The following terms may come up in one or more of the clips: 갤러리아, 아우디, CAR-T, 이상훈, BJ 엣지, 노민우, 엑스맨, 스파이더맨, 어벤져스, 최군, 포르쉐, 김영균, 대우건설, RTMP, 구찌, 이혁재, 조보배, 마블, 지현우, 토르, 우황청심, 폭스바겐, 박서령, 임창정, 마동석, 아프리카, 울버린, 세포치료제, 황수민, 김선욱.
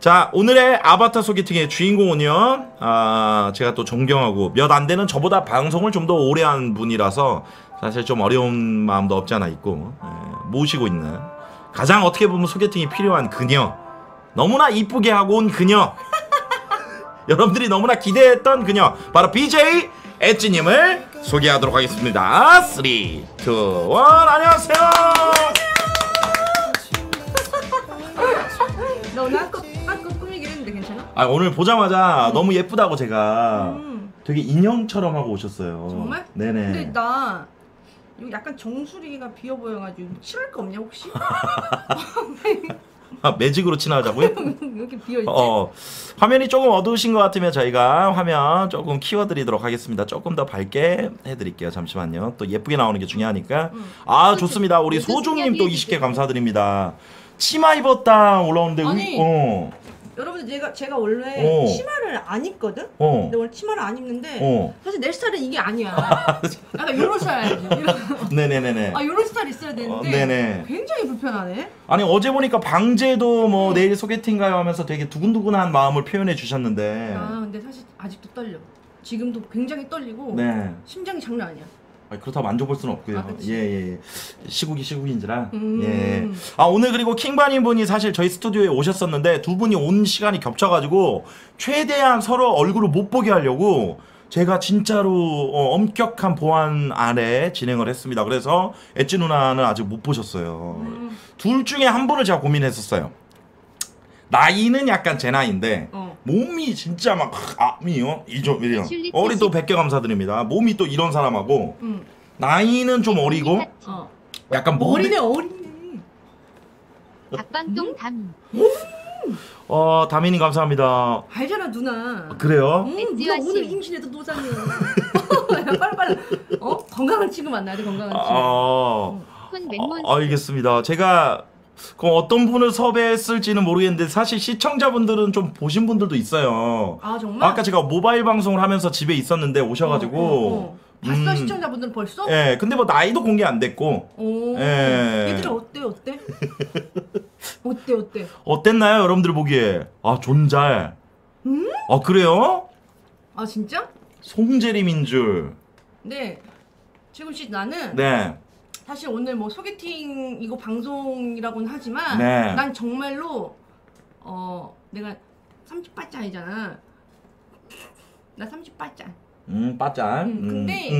자, 오늘의 아바타 소개팅의 주인공은요, 제가 또 존경하고 몇 안되는 저보다 방송을 좀 더 오래 한 분이라서 사실 좀 어려운 마음도 없지 않아 있고, 모시고 있는 가장 어떻게 보면 소개팅이 필요한 그녀, 너무나 이쁘게 하고 온 그녀, 여러분들이 너무나 기대했던 그녀, 바로 BJ 엣지님을 소개하도록 하겠습니다. 3, 2, 1, 안녕하세요. 나 오늘 아까 꾸미긴 했는데 괜찮아? 아, 오늘 보자마자 너무 예쁘다고 제가 되게 인형처럼 하고 오셨어요. 정말? 네네. 근데 나 여기 약간 정수리가 비어 보여가지고 칠할 거 없냐 혹시? 아, 매직으로 친하자고요? 이렇게 비어있지? 화면이 조금 어두우신 것 같으면 저희가 화면 조금 키워드리도록 하겠습니다. 조금 더 밝게 해드릴게요. 잠시만요. 또 예쁘게 나오는 게 중요하니까. 아, 좋습니다. 우리 소종님 또 20개 감사드립니다. 치마 입었다 올라오는데. 아니, 여러분, 제가 원래 치마를 안 입거든? 근데 원래 치마를 안 입는데 사실 내 스타일은 이게 아니야. 약간 요런 스타일. 네네네네. 아, 요런 스타일 있어야 되는데 네네. 굉장히 불편하네. 아니, 어제 보니까 방제도 뭐 내일 소개팅 가요 하면서 되게 두근두근한 마음을 표현해 주셨는데. 아, 근데 사실 아직도 떨려. 지금도 굉장히 떨리고. 네. 심장이 장난 아니야. 그렇다고 만져볼 수는 없고요. 예예. 시국인지라. 예. 아, 오늘 그리고 킹바님 분이 사실 저희 스튜디오에 오셨었는데 두 분이 온 시간이 겹쳐가지고 최대한 서로 얼굴을 못 보게 하려고 제가 진짜로 엄격한 보안 아래 진행을 했습니다. 그래서 엣지 누나는 아직 못 보셨어요. 둘 중에 한 분을 제가 고민했었어요. 나이는 약간 제 나이인데 몸이 진짜 막 미요 이좀 이래요. 어리 또 100개 감사드립니다. 몸이 또 이런 사람하고 나이는 좀 어리고 약간 머리네 어리네. 닭방똥 담. 다민님 감사합니다. 알잖아 누나. 그래요? 누나 오늘 임신해도 노산이에요. 빨리 건강한 친구 만나야 돼. 건강한 친구. 알겠습니다. 제가 그럼 어떤 분을 섭외했을지는 모르겠는데 사실 시청자분들은 좀 보신 분들도 있어요. 아, 정말? 아까 제가 모바일 방송을 하면서 집에 있었는데 오셔가지고 봤어? 시청자분들은 벌써? 예, 근데 뭐 나이도 공개 안 됐고. 오, 예. 얘들아 어때? 어때? 어땠나요 여러분들 보기에? 아, 존잘. 아, 그래요? 아, 진짜? 송재림인 줄. 네, 지금씨 나는 사실 오늘 뭐 소개팅 이거 방송이라고는 하지만 난 정말로 내가 30빠짜이잖아. 나 30빠짜. 빠짜. 근데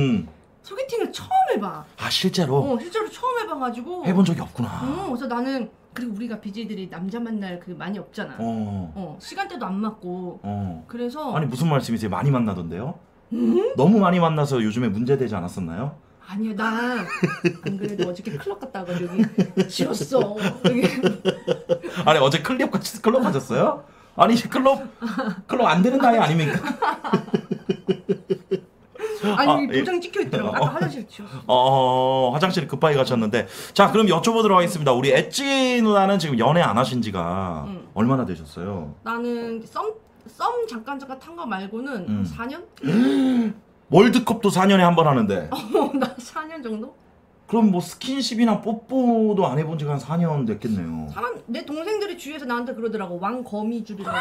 소개팅을 처음 해봐. 아, 실제로? 실제로 처음 해봐가지고 해본 적이 없구나. 그래서 나는 그리고 우리가 BJ들이 남자 만날 그 많이 없잖아. 시간대도 안 맞고. 그래서 아니 무슨 말씀이세요? 많이 만나던데요? 너무 많이 만나서 요즘에 문제되지 않았었나요? 아니요, 나 안 그래도 어저께 클럽 갔다 와가지고 여기 지었어. 아니, 어제 클럽 가셨어요? 아니, 클럽 안 되는 나이 아닙니까? 아니, 도장 찍혀있더라고. 아까 화장실 지웠어. 화장실 급하게 가셨는데. 자, 그럼 여쭤보도록 하겠습니다. 우리 엣지 누나는 지금 연애 안 하신 지가 얼마나 되셨어요? 나는 썸 잠깐 탄 거 말고는 4년? 월드컵도 4년에 한 번 하는데. 나 4년 정도? 그럼 뭐 스킨십이나 뽀뽀도 안 해본 지가 한 4년 됐겠네요. 내 동생들이 주위에서 나한테 그러더라고. 왕거미줄이라고.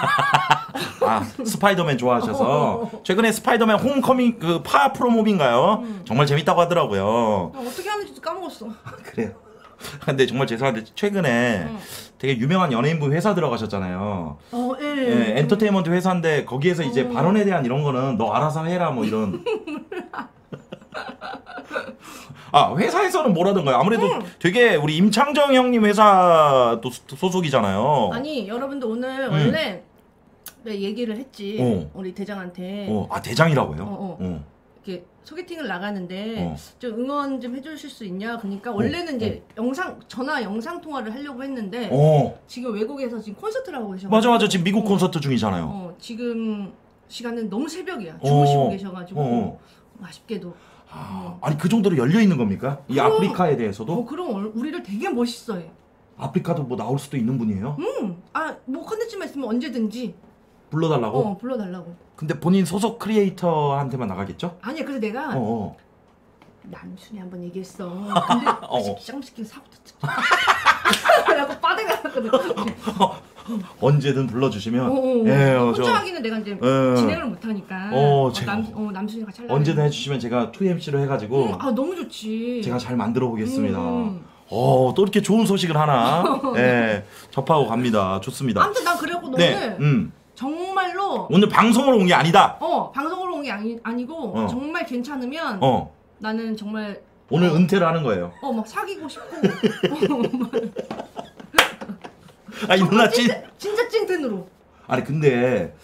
아, 스파이더맨 좋아하셔서. 최근에 스파이더맨 홈커밍 그 파 프로몹인가요? 정말 재밌다고 하더라고요. 어떻게 하는지도 까먹었어. 그래요? 근데 정말 죄송한데 최근에 되게 유명한 연예인분 회사 들어가셨잖아요. 예, 엔터테인먼트 회사인데 거기에서 이제 발언에 대한 이런 거는 너 알아서 해라 뭐 이런. 아, 회사에서는 뭐라던가요? 아무래도 되게 우리 임창정 형님 회사 또 소속이잖아요. 아니, 여러분들 오늘 원래 얘기를 했지. 우리 대장한테. 아, 대장이라고요? 이렇게 소개팅을 나가는데 좀 응원 좀 해주실 수 있냐? 그러니까 원래는 이제 전화 영상 통화를 하려고 했는데 지금 외국에서 지금 콘서트를 하고 계셔가지고. 맞아 지금 미국 콘서트 중이잖아요. 지금 시간은 너무 새벽이야. 주무시고 계셔가지고 아쉽게도. 아니, 그 정도로 열려 있는 겁니까? 이 아프리카에 대해서도? 그럼 우리를 되게 멋있어해. 아프리카도 뭐 나올 수도 있는 분이에요? 아, 뭐 컨텐츠만 있으면 언제든지. 불러달라고? 불러달라고. 근데 본인 소속 크리에이터한테만 나가겠죠? 아니야, 그래서 내가 남순이 한번 얘기했어. 근데 시장시키고 사고도 듣고. 그래갖고 빠대가 났거든. 언제든 불러주시면. 예, 혼자 하기는 내가 이제 진행을 못하니까. 남순이가 같이 하려고. 언제든 해주시면 제가 2MC로 해가지고. 아, 너무 좋지. 제가 잘 만들어 보겠습니다. 또 이렇게 좋은 소식을 하나 예, 접하고 갑니다. 좋습니다. 아무튼 난 그래갖고 너는 네, 정말로 오늘 방송으로 온 게 아니다. 방송으로 온 게 아니고 정말 괜찮으면 나는 정말 오늘 은퇴를 하는 거예요. 막 사귀고 싶고. 아니 누나 진짜 찐텐으로. 아니 근데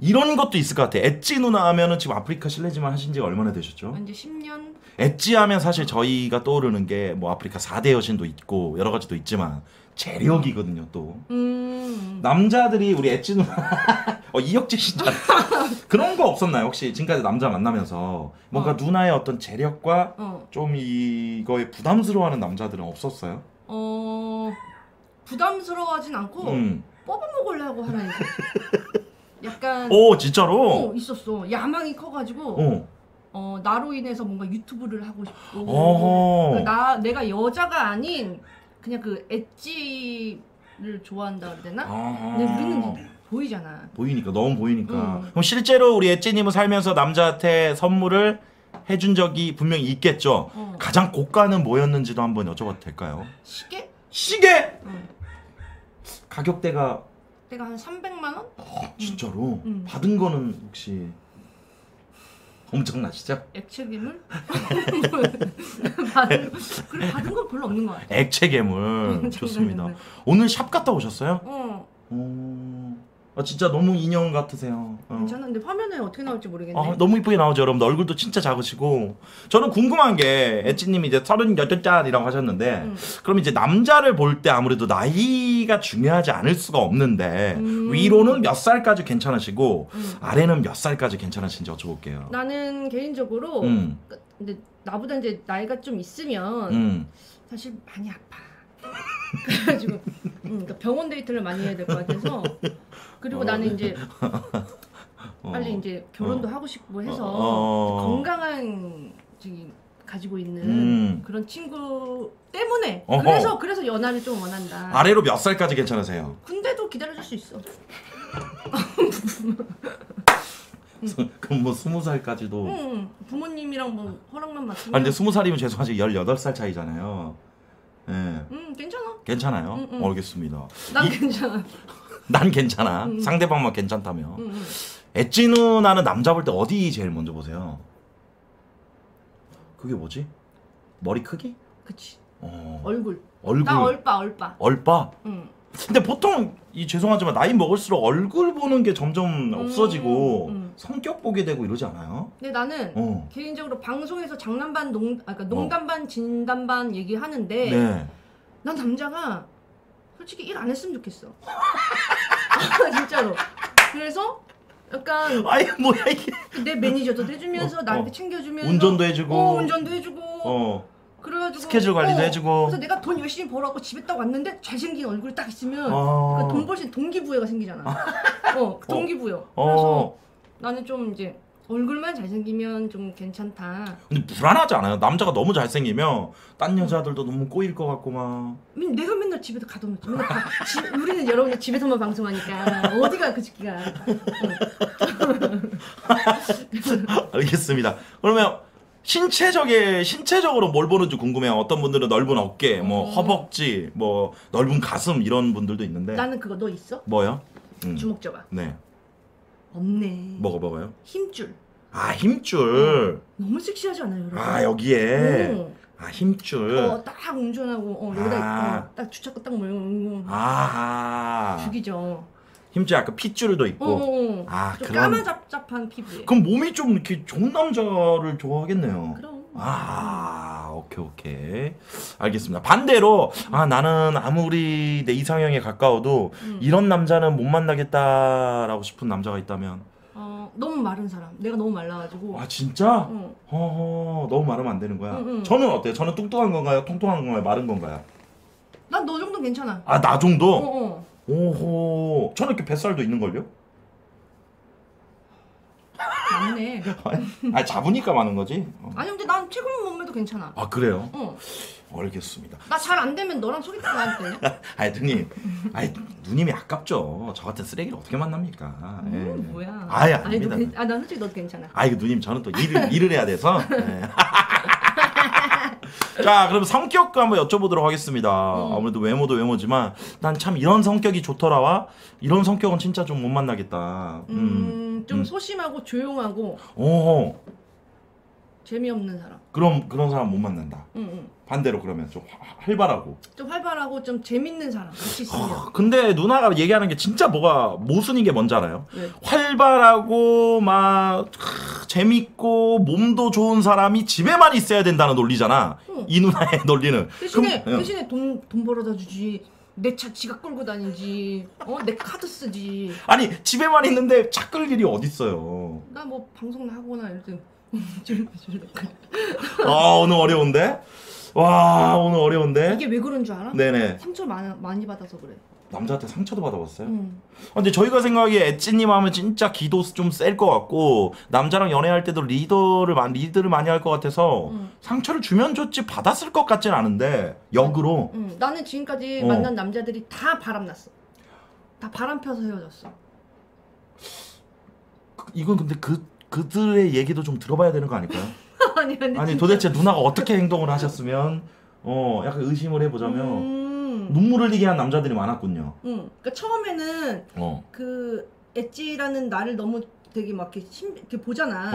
이런 것도 있을 것 같아. 엣지 누나 하면은 지금 아프리카 실례지만 하신 지 얼마나 되셨죠? 이제 10년. 엣지 하면 사실 저희가 떠오르는 게 뭐 아프리카 4대 여신도 있고 여러 가지도 있지만 재력이거든요 또. 남자들이 우리 엣지 누나 이혁재 씨인지 그런 거 없었나요? 혹시 지금까지 남자 만나면서 뭔가 누나의 어떤 재력과 좀 이거에 부담스러워하는 남자들은 없었어요? 부담스러워하진 않고 뽑아먹으려고 하는 약간. 오 진짜로? 있었어. 야망이 커가지고 나로 인해서 뭔가 유튜브를 하고 싶고. 내가 여자가 아닌 그냥 그 엣지를 좋아한다 해야 되나? 근데 우리는 보이잖아. 보이니까 너무 보이니까. 그럼 실제로 우리 엣지님은 살면서 남자한테 선물을 해준 적이 분명히 있겠죠. 가장 고가는 뭐였는지도 한번 여쭤봐도 될까요? 시계? 시계! 가격대가 내가 한 300만원? 진짜로? 받은 거는 혹시 엄청나시죠? 액체 괴물? 받은 건 별로 없는 것 같아요. 액체 괴물. 좋습니다. 오늘 샵 갔다 오셨어요? 진짜 너무 인형 같으세요. 괜찮은데 화면에 어떻게 나올지 모르겠네. 너무 이쁘게 나오죠 여러분. 얼굴도 진짜 작으시고. 저는 궁금한 게 엣지님이 이제 38살이라고 하셨는데 그럼 이제 남자를 볼 때 아무래도 나이가 중요하지 않을 수가 없는데 위로는 몇 살까지 괜찮으시고 아래는 몇 살까지 괜찮으신지 여쭤볼게요. 나는 개인적으로 근데 나보다 이제 나이가 좀 있으면 사실 많이 아파. 그래가지고 그러니까 병원 데이트를 많이 해야 될 것 같아서. 그리고 나는 이제 빨리 이제 결혼도 하고 싶고 해서 건강한 저기 가지고 있는 그런 친구 때문에 그래서 연하를 좀 원한다. 아래로 몇 살까지 괜찮으세요? 근데도 기다려줄 수 있어. 그럼 뭐 20살까지도? 응, 부모님이랑 뭐 허락만 받으면. 근데 20살이면 죄송하지 18살 차이잖아요. 예. 괜찮아. 괜찮아요. 알겠습니다. 난 괜찮아. 난 괜찮아. 상대방만 괜찮다며. 엣지 누나는 남자 볼 때 어디 제일 먼저 보세요? 그게 뭐지? 머리 크기? 그치. 얼굴. 나 얼빠. 근데 보통 죄송하지만 나이 먹을수록 얼굴 보는 게 점점 없어지고 성격 보게 되고 이러지 않아요? 근데 나는 개인적으로 방송에서 장난 반 농담 반 진담 반 얘기하는데 네. 난 남자가 솔직히 일 안 했으면 좋겠어. 진짜로. 그래서 약간 아니 뭐야 이게 내 매니저도 해주면서 나한테 챙겨주면서 운전도 해주고 그래가지고 스케줄 관리도 해주고. 그래서 내가 돈 열심히 벌어갖고 집에 딱 왔는데 잘생긴 얼굴 딱 있으면 그러니까 돈 벌 수 있는 동기부여가 생기잖아. 동기부여. 그래서 나는 좀 이제 얼굴만 잘생기면 좀 괜찮다. 근데 불안하지 않아요? 남자가 너무 잘생기면 딴 여자들도 너무 꼬일 것 같고 막. 내가 맨날 집에서 가둬놓지. 맨날 우리는 여러분이 집에서만 방송하니까 어디가 그 집기가. 알겠습니다. 그러면 신체적으로 뭘 보는지 궁금해요. 어떤 분들은 넓은 어깨, 뭐 허벅지, 뭐 넓은 가슴 이런 분들도 있는데. 나는 그거 너 있어? 뭐요? 주먹 줘봐. 네. 없네. 먹어요? 힘줄. 아 힘줄. 너무 섹시하지 않아요, 여러분? 아 여기에. 힘줄. 딱 운전하고 여기다 딱 주차권 딱 모여. 죽이죠. 힘줄 약간 핏줄도 있고. 그런. 까마잡잡한 피부에. 그럼 몸이 좀 이렇게 좋은 남자를 좋아하겠네요. 그럼. 오케이. 알겠습니다. 반대로 나는 아무리 내 이상형에 가까워도 이런 남자는 못 만나겠다라고 싶은 남자가 있다면? 너무 마른 사람. 내가 너무 말라가지고. 아 진짜? 너무 마르면 안 되는 거야. 저는 어때요? 저는 뚱뚱한 건가요? 통통한 건가요? 마른 건가요? 난 너 정도는 괜찮아. 아 나 정도? 오호. 저는 이렇게 뱃살도 있는 걸요? 많네. 아니 잡으니까 많은 거지. 아니 근데 난 최근 몸매도 괜찮아. 아 그래요? 어. 알겠습니다. 나 잘 안 되면 너랑 소개팅 안 되냐? 아니 누님, 아니 누님이 아깝죠. 저 같은 쓰레기를 어떻게 만납니까? 뭐야? 아예 아닙니다. 아 난 솔직히 너도 괜찮아. 아 이거 누님 저는 또 일을 해야 돼서. 네. 자 그럼 성격도 한번 여쭤보도록 하겠습니다. 아무래도 외모도 외모지만 난 참 이런 성격이 좋더라와 이런 성격은 진짜 좀 못 만나겠다. 좀 소심하고 조용하고. 오. 재미없는 사람. 그럼 그런 사람 못 만난다. 반대로 그러면 좀 활발하고. 좀 활발하고 좀 재밌는 사람. 같이 근데 누나가 얘기하는 게 진짜 뭐가 모순인 게 뭔지 알아요? 네. 활발하고 막 재밌고 몸도 좋은 사람이 집에만 있어야 된다는 논리잖아. 이 누나의 논리는. 대신에 돈 벌어다 주지. 내 차 지가 끌고 다니지. 내 카드 쓰지. 아니 집에만 있는데 차 끌 일이 어딨어요. 나 뭐 방송나 하거나 이럴 때. 아 오늘 어려운데? 와 오늘 어려운데? 이게 왜 그런 줄 알아? 네네. 상처 많이 받아서 그래. 남자한테 상처도 받아봤어요? 근데 저희가 생각하기에 엣지님 하면 진짜 기도 좀 셀 것 같고 남자랑 연애할 때도 리드를 많이 할 것 같아서 상처를 주면 좋지 받았을 것 같진 않은데 역으로 나는 지금까지 만난 남자들이 다 바람났어. 다 바람 펴서 헤어졌어. 이건 근데 그들의 얘기도 좀 들어봐야 되는 거 아닐까요? 아니 도대체 누나가 어떻게 행동을 하셨으면 약간 의심을 해보자면 눈물을 흘리게 한 남자들이 많았군요. 그러니까 처음에는 그 엣지라는 나를 너무 되게 막 이렇게 보잖아.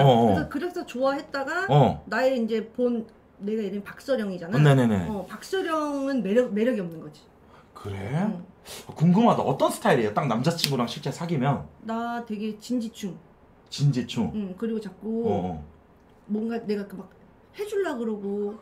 그래서 좋아했다가 나의 이제 본 내가 이름이 박서령이잖아. 네네네. 박서령은 매력이 없는 거지. 그래? 궁금하다. 어떤 스타일이에요? 딱 남자친구랑 실제 사귀면? 나 되게 진지충. 응. 그리고 자꾸 뭔가 내가 막 해주려고 그러고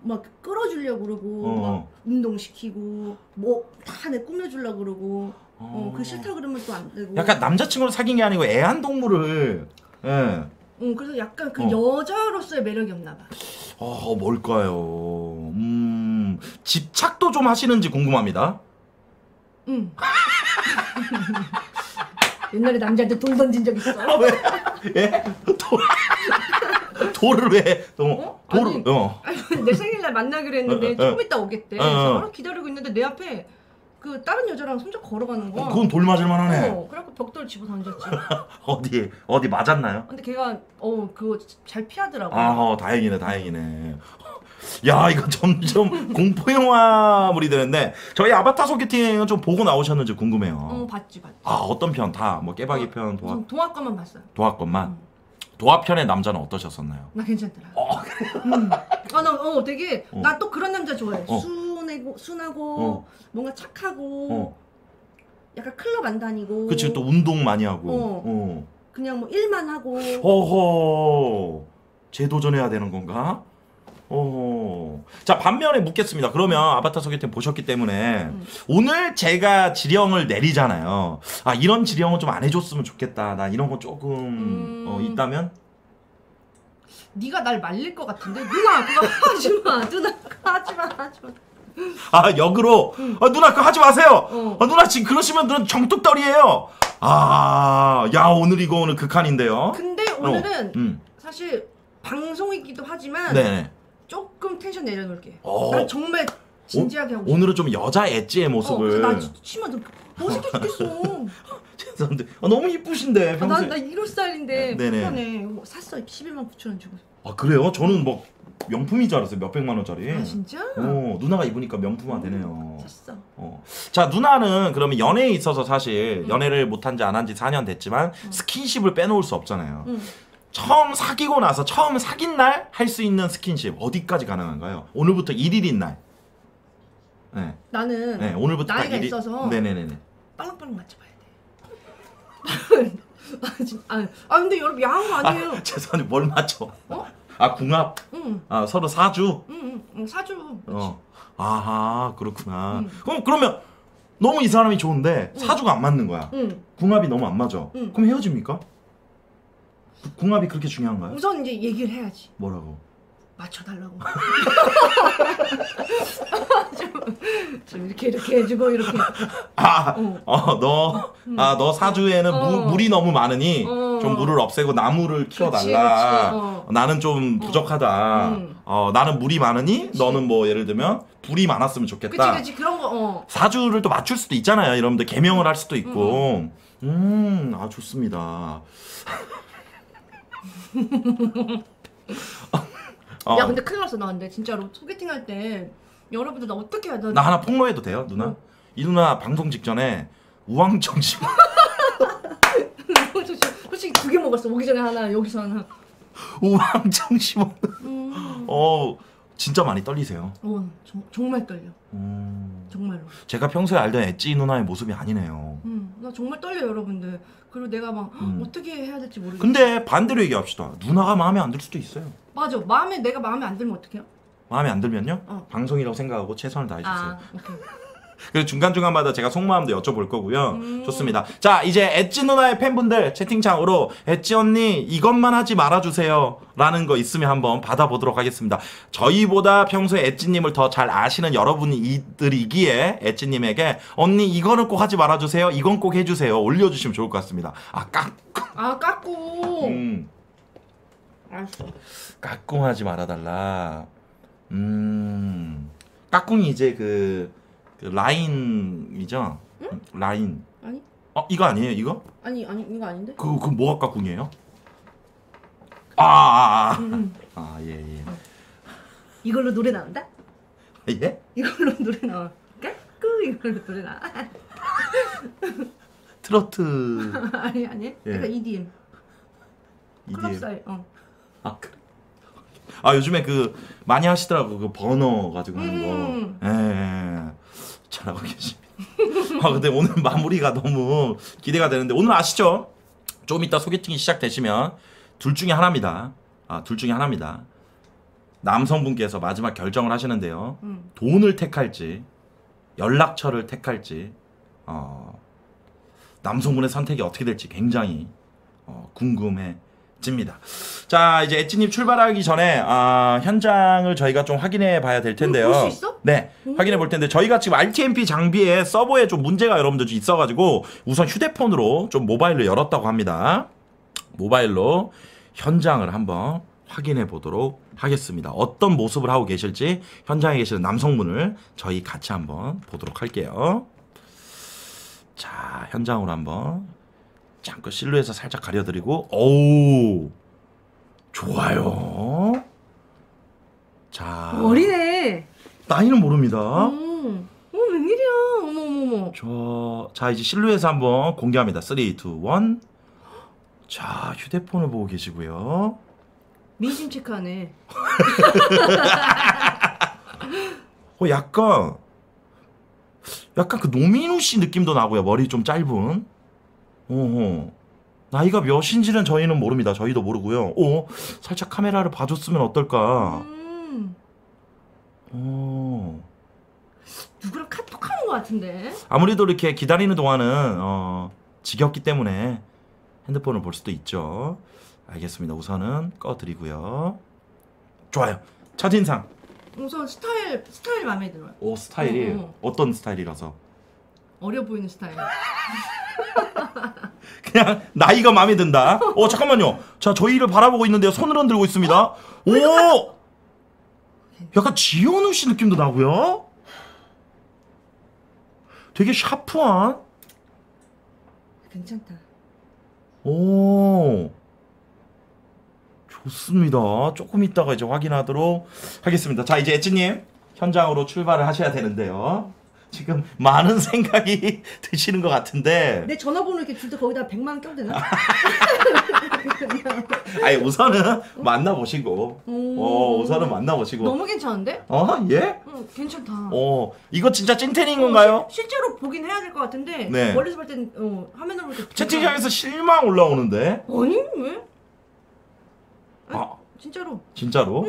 막 끌어주려고 그러고 막 운동시키고 뭐 다 내 꾸며주려고 그러고 그 싫다 그러면 또 안 되고. 약간 남자친구를 사귄 게 아니고 애완동물을. 예. 응. 그래서 약간 그 여자로서의 매력이 없나 봐. 뭘까요? 집착도 좀 하시는지 궁금합니다. 응. 옛날에 남자한테 돌 던진 적 있어. 왜? 예? 돌을 왜? 돌을. 아니, 내 생일날 만나기로 했는데 조금 이따 오겠대. 그래서 기다리고 있는데 내 앞에 그 다른 여자랑 손잡고 걸어가는 거야. 그건 돌 맞을 만하네. 그래갖고 벽돌 집어 던졌지. 어디 맞았나요? 근데 걔가 그거 잘 피하더라고. 다행이네. 야 이거 점점 공포영화물이 되는데 저희 아바타 소개팅은 좀 보고 나오셨는지 궁금해요. 봤지. 아 어떤 편? 다? 뭐 깨박이 편? 동화권만 봤어요. 동화권만? 동화편의 남자는 어떠셨었나요? 나 괜찮더라. 나 되게 나 또 그런 남자 좋아해. 순하고 뭔가 착하고 약간 클럽 안 다니고. 그치 또 운동 많이 하고 그냥 뭐 일만 하고. 어허 재도전해야 되는 건가? 자 반면에 묻겠습니다. 그러면 아바타 소개팅 보셨기 때문에 오늘 제가 지령을 내리잖아요. 아 이런 지령은 좀 안 해줬으면 좋겠다. 나 이런 거 조금 있다면? 네가 날 말릴 것 같은데? 누나 그거 하지마. 누나 그거 하지마. 아 역으로? 누나 그거 하지 마세요. 누나 지금 그러시면 누나 정뚝떨이에요. 야 오늘 이거 오늘 극한인데요. 근데 오늘은 사실 방송이기도 하지만 네네. 조금 텐션 내려놓을게. 난 정말 진지하게 하고 싶어. 오늘은 좀 여자 엣지의 모습을. 나 치마 좀 멋있게 죽겠어. 죄송한데 너무 이쁘신데 평소에. 나 1호 스타일인데 편하네. 샀어. 119,000원 주고. 아 그래요? 저는 막 명품인 줄 알았어요. 몇백만원짜리. 아 진짜? 누나가 입으니까 명품화 되네요. 샀어. 자 누나는 그러면 연애에 있어서 사실 연애를 못한 지 안 한 지 4년 됐지만 스킨십을 빼놓을 수 없잖아요. 처음 사귄 날 할 수 있는 스킨십 어디까지 가능한가요? 오늘부터 1일인 날. 네. 나는 네, 오늘부터 나이가 있어서 네네네. 빨랑빨랑 맞춰봐야 돼. 근데 여러분 야한 거 아니에요. 죄송한데 뭘 맞춰? 아 궁합? 아 서로 사주? 사주. 아하 그렇구나. 그러면 너무 이 사람이 좋은데 사주가 안 맞는 거야. 궁합이 너무 안 맞아. 그럼 헤어집니까? 궁합이 그렇게 중요한가요? 우선 이제 얘기를 해야지. 뭐라고? 맞춰달라고. 좀 이렇게 해주고 이렇게. 너 사주에는 물이 너무 많으니 좀 물을 없애고 나무를 키워달라. 그치, 그치. 나는 좀 부족하다. 나는 물이 많으니 그치. 너는 뭐 예를 들면 불이 많았으면 좋겠다. 그치, 그치. 그런 거. 사주를 또 맞출 수도 있잖아요. 여러분들 개명을 할 수도 있고. 아 좋습니다. 야 근데 큰일 났어. 나 근데 진짜로 소개팅 할 때 여러분들 나 어떻게 해야 돼? 나 하나 폭로해도 돼요 누나? 이 누나 방송 직전에 우황청심 솔직히 두 개 먹었어. 오기 전에 하나 여기서 하나 우황청심. 진짜 많이 떨리세요? 정말 떨려. 정말로. 제가 평소에 알던 엣지 누나의 모습이 아니네요. 나 정말 떨려요 여러분들. 그리고 내가 막 어떻게 해야 될지 모르겠어. 근데 반대로 얘기합시다. 누나가 마음에 안 들 수도 있어요. 맞아. 내가 마음에 안 들면 어떡해요? 마음에 안 들면요? 방송이라고 생각하고 최선을 다해 주세요. 오케이. 그래서 중간중간마다 제가 속마음도 여쭤볼 거고요. 좋습니다. 자 이제 엣지 누나의 팬분들 채팅창으로 엣지 언니 이것만 하지 말아주세요 라는 거 있으면 한번 받아보도록 하겠습니다. 저희보다 평소에 엣지님을 더 잘 아시는 여러분들이기에 엣지님에게 언니 이거는 꼭 하지 말아주세요, 이건 꼭 해주세요 올려주시면 좋을 것 같습니다. 깎고 알았어. 깎고 하지 말아달라. 깎꿍이 이제 그 라인이죠? 응? 라인. 아니? 이거 아니에요? 이거? 아니 이거 아닌데? 그 뭐가 깍꿍이에요? 예. 이걸로 노래 나온다? 예? 이걸로 노래 나와. 깍꿍 이걸로 노래 나와. 트로트. 아니. 예. 그러니까 EDM. 클럽사이. 그래. 요즘에 많이 하시더라고. 버너 가지고 하는 거. 예. 잘하고 계십니다. 근데 오늘 마무리가 너무 기대가 되는데 오늘 아시죠? 좀 이따 소개팅이 시작되시면 둘 중에 하나입니다. 남성분께서 마지막 결정을 하시는데요. 돈을 택할지 연락처를 택할지 남성분의 선택이 어떻게 될지 굉장히 궁금해 집니다. 자 이제 엣지님 출발하기 전에 현장을 저희가 좀 확인해 봐야 될 텐데요. 볼 수 있어? 네, 확인해 볼 텐데 저희가 지금 RTMP 장비에 서버에 좀 문제가 여러분들 좀 있어가지고 우선 휴대폰으로 좀 모바일로 열었다고 합니다. 모바일로 현장을 한번 확인해 보도록 하겠습니다. 어떤 모습을 하고 계실지 현장에 계시는 남성분을 저희 같이 한번 보도록 할게요. 자 현장으로 한번 잠깐 실루엣에서 살짝 가려드리고 오우 좋아요. 자 어리네. 나이는 모릅니다. 웬일이야. 어머어머어머. 자 이제 실루엣에서 한번 공개합니다. 3, 2, 1. 자 휴대폰을 보고 계시고요. 민심 체크하네. 약간 그 노민우 씨 느낌도 나고요. 머리 좀 짧은. 나이가 몇인지는 저희는 모릅니다. 저희도 모르고요. 살짝 카메라를 봐줬으면 어떨까. 누구랑 카톡하는 것 같은데? 아무래도 이렇게 기다리는 동안은 지겹기 때문에 핸드폰을 볼 수도 있죠. 알겠습니다. 우선은 꺼드리고요. 좋아요. 첫인상. 우선 스타일 마음에 들어요. 스타일이 어떤 스타일이라서? 어려 보이는 스타일. 그냥 나이가 마음에 든다. 잠깐만요. 자 저희를 바라보고 있는데요. 손을 흔들고 있습니다. 오! 약간 지현우 씨 느낌도 나고요. 되게 샤프한. 괜찮다. 오. 좋습니다. 조금 있다가 이제 확인하도록 하겠습니다. 자 이제 엣지님 현장으로 출발을 하셔야 되는데요. 지금 많은 생각이 드시는 것 같은데 내 전화번호 이렇게 줄 때 거기다 100만 껴대나? 아니 우선은 만나보시고 우선은 만나보시고 너무 괜찮은데? 예? 괜찮다. 이거 진짜 찐텐인 건가요? 실제로 보긴 해야 될 것 같은데 네. 멀리서 볼 땐 화면으로 볼 때 채팅창에서 실망 올라오는데 아니 왜? 진짜로?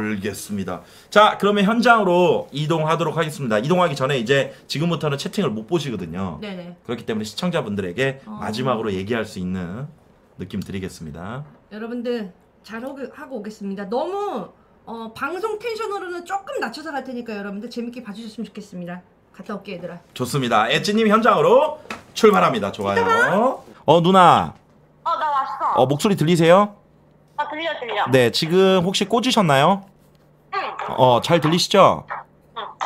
알겠습니다. 자 그러면 현장으로 이동하도록 하겠습니다. 이동하기 전에 이제 지금부터는 채팅을 못 보시거든요. 네네. 그렇기 때문에 시청자분들에게 마지막으로 얘기할 수 있는 느낌 드리겠습니다. 여러분들 잘 하고 오겠습니다. 너무 방송 텐션으로는 조금 낮춰서 갈 테니까 여러분들 재밌게 봐주셨으면 좋겠습니다. 갔다 올게 얘들아. 좋습니다. 엣지님 현장으로 출발합니다. 좋아요. 누나 나 왔어. 목소리 들리세요? 들려. 네, 지금 혹시 꽂으셨나요? 응. 잘 들리시죠? 응.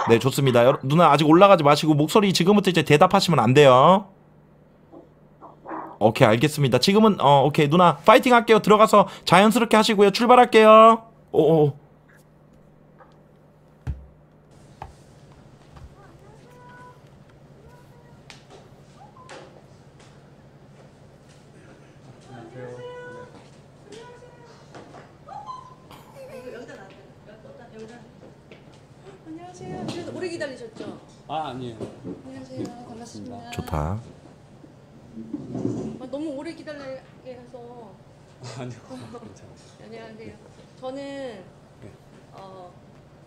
네, 좋습니다. 누나 아직 올라가지 마시고 목소리 지금부터 이제 대답하시면 안 돼요. 오케이, 알겠습니다. 지금은 오케이, 누나 파이팅 할게요. 들어가서 자연스럽게 하시고요. 출발할게요. 오오. 아니에요. 안녕하세요. 반갑습니다. 좋다. 너무 오래 기다리게 해서. 아니요. 안녕하세요. 저는 네.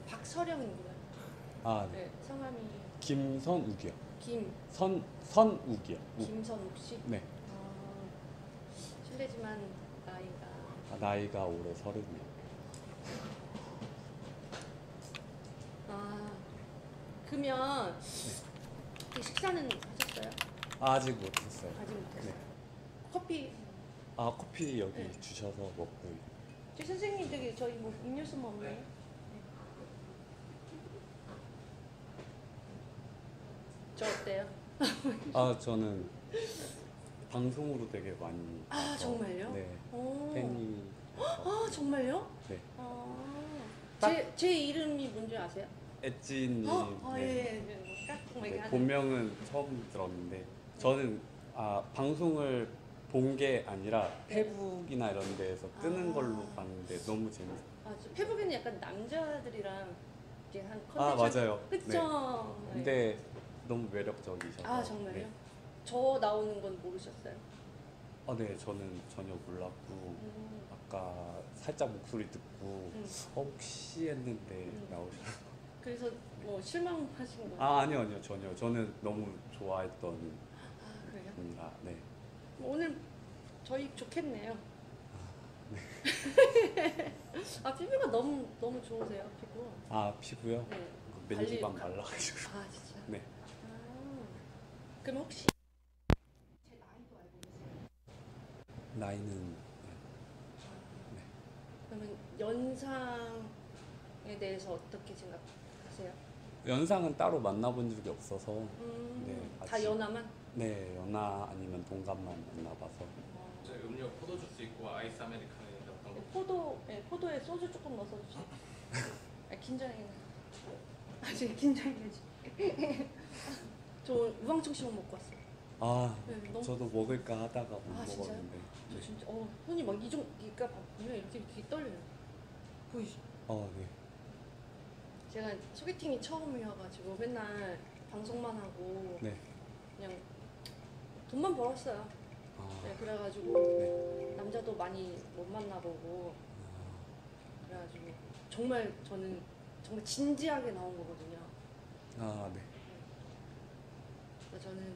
박서령입니다. 아, 네. 네, 성함이 김선욱이요. 선욱이요. 김선욱 씨. 네. 실례지만 나이가 올해 30이요. 그러면 네. 식사는 하셨어요? 아직 못했어요. 네. 커피. 커피 여기 네. 주셔서 먹고. 저 선생님 저기 저희 뭐 음료수 먹네. 네. 저 어때요? 저는 방송으로 되게 많이. 정말요? 네. 팬이. 정말요? 네. 제 이름이 뭔지 아세요? 엣지님. 네. 네, 본명은 처음 들었는데 저는 방송을 본 게 아니라 페북이나 이런 데에서 뜨는 걸로 봤는데 너무 재밌어요. 페북에는 약간 남자들이랑 이제 한 컨텐츠. 맞아요. 그쵸. 네. 근데 너무 매력적이셔서. 정말요? 네. 저 나오는 건 모르셨어요? 네, 저는 전혀 몰랐고 아까 살짝 목소리 듣고 혹시 했는데 나오셨어요. 그래서 뭐 실망하신 거예요? 아니요 전혀. 저는 너무 좋아했던. 그래요? 네. 오늘 저희 좋겠네요. 네. 피부가 너무 좋으세요, 피부. 피부요? 네. 맨지만 말라가지고. 진짜. 네. 그럼 혹시 제 나이도 알고 계세요? 나이는 네. 그러면 연상에 대해서 어떻게 생각하세요? 연상은 따로 만나본 적이 없어서 네, 다 연하만? 네, 연하 아니면 동갑만 만나봐서. 음료 포도주스 있고 아이스 아메리카노 어떤 거? 포도에 소주 조금 넣어서 주세요. 긴장이네. 지금 긴장이지. 저 우황청심 먹고 왔어요. 네, 너무... 저도 먹을까 하다가 못 먹었는데. 저 진짜 손이 막 이 정도, 그러니까 보면 이렇게 떨려요. 보이시죠? 네. 제가 소개팅이 처음이어가지고 맨날 방송만 하고 네. 그냥 돈만 벌었어요. 네, 그래가지고 네. 남자도 많이 못 만나보고 그래가지고 정말 저는 정말 진지하게 나온 거거든요. 네. 그래서 저는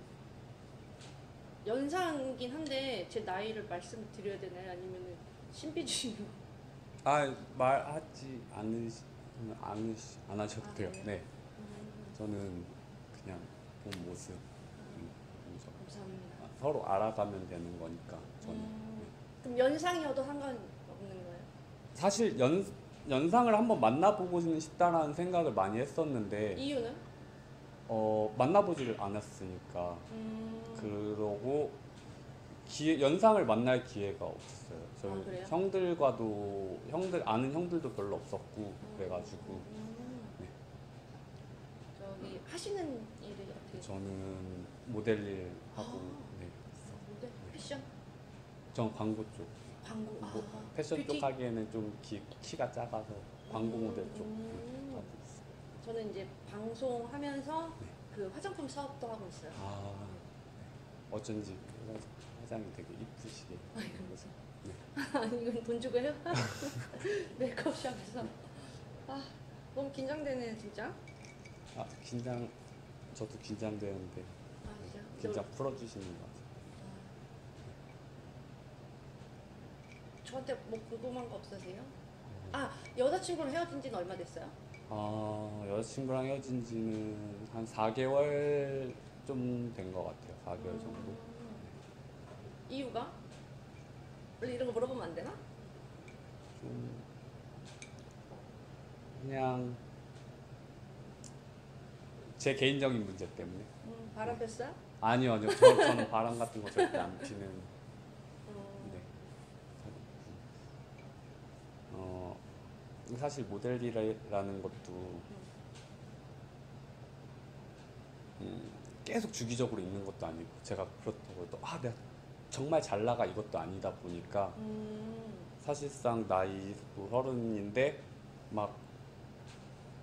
연상이긴 한데 제 나이를 말씀드려야 되나요? 아니면 신비주의로? 말하지 안 하셔도 돼요. 네. 저는 그냥 본 모습. 감사합니다. 서로 알아가면 되는 거니까 저는. 네. 그럼 연상이어도 상관없는 거예요? 사실 연상을 한번 만나보고는 싶다라는 생각을 많이 했었는데. 이유는? 만나보지를 않았으니까. 그러고 연상을 만날 기회가 없었어요. 저희 형들과도 아는 형들도 별로 없었고 그래가지고. 네. 저기 하시는 일이 어떻게? 저는 모델일 하고. 네. 모델? 패션? 전 광고 쪽. 광고. 패션 뷰티? 쪽 하기에는 좀 키가 작아서 광고 모델 쪽 하고 있어요. 저는 이제 방송하면서 네. 그 화장품 사업도 하고 있어요. 네. 어쩐지. 화장이 되게 이쁘시게. 이건 돈 주고 해요? 메이크업샵에서. 너무 긴장되네 진짜. 긴장. 저도 긴장되는데. 진짜? 긴장 풀어주시는 것 같아요. 저한테 뭐 궁금한 거 없으세요? 여자친구랑 헤어진 지는 얼마 됐어요? 여자친구랑 헤어진 지는 한 4개월 좀 된 것 같아요. 4개월 정도. 이유가? 원래 이런 거 물어보면 안 되나? 그냥 제 개인적인 문제 때문에. 바람 폈어요? 아니요, 아니요. 저는 바람 같은 거 절대 안 피는. 네. 사실 모델이라는 것도 계속 주기적으로 있는 것도 아니고, 제가 그렇다고 또 아, 내가 정말 잘 나가 이것도 아니다 보니까 사실상 나이 30인데 막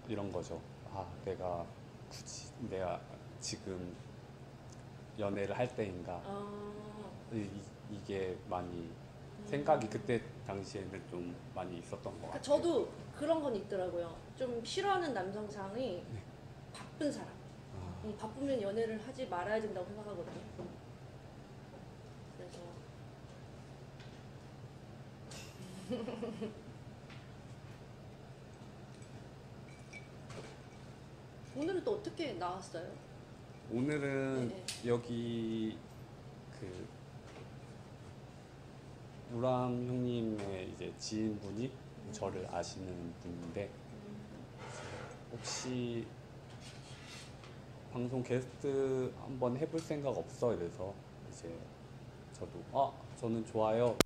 이런 거죠. 아, 내가 굳이 내가 지금 연애를 할 때인가. 이게 많이 생각이 그때 당시에는 좀 많이 있었던 것 같아요. 저도 그런 건 있더라고요. 좀 싫어하는 남성상이 네. 바쁜 사람. 바쁘면 연애를 하지 말아야 된다고 생각하거든요. 그래서 오늘은 또 어떻게 나왔어요? 오늘은 네네. 여기 그 우람 형님의 이제 지인분이 저를 아시는 분인데 혹시 방송 게스트 한번 해볼 생각 없어? 이래서 이제 저도 아! 저는 좋아요.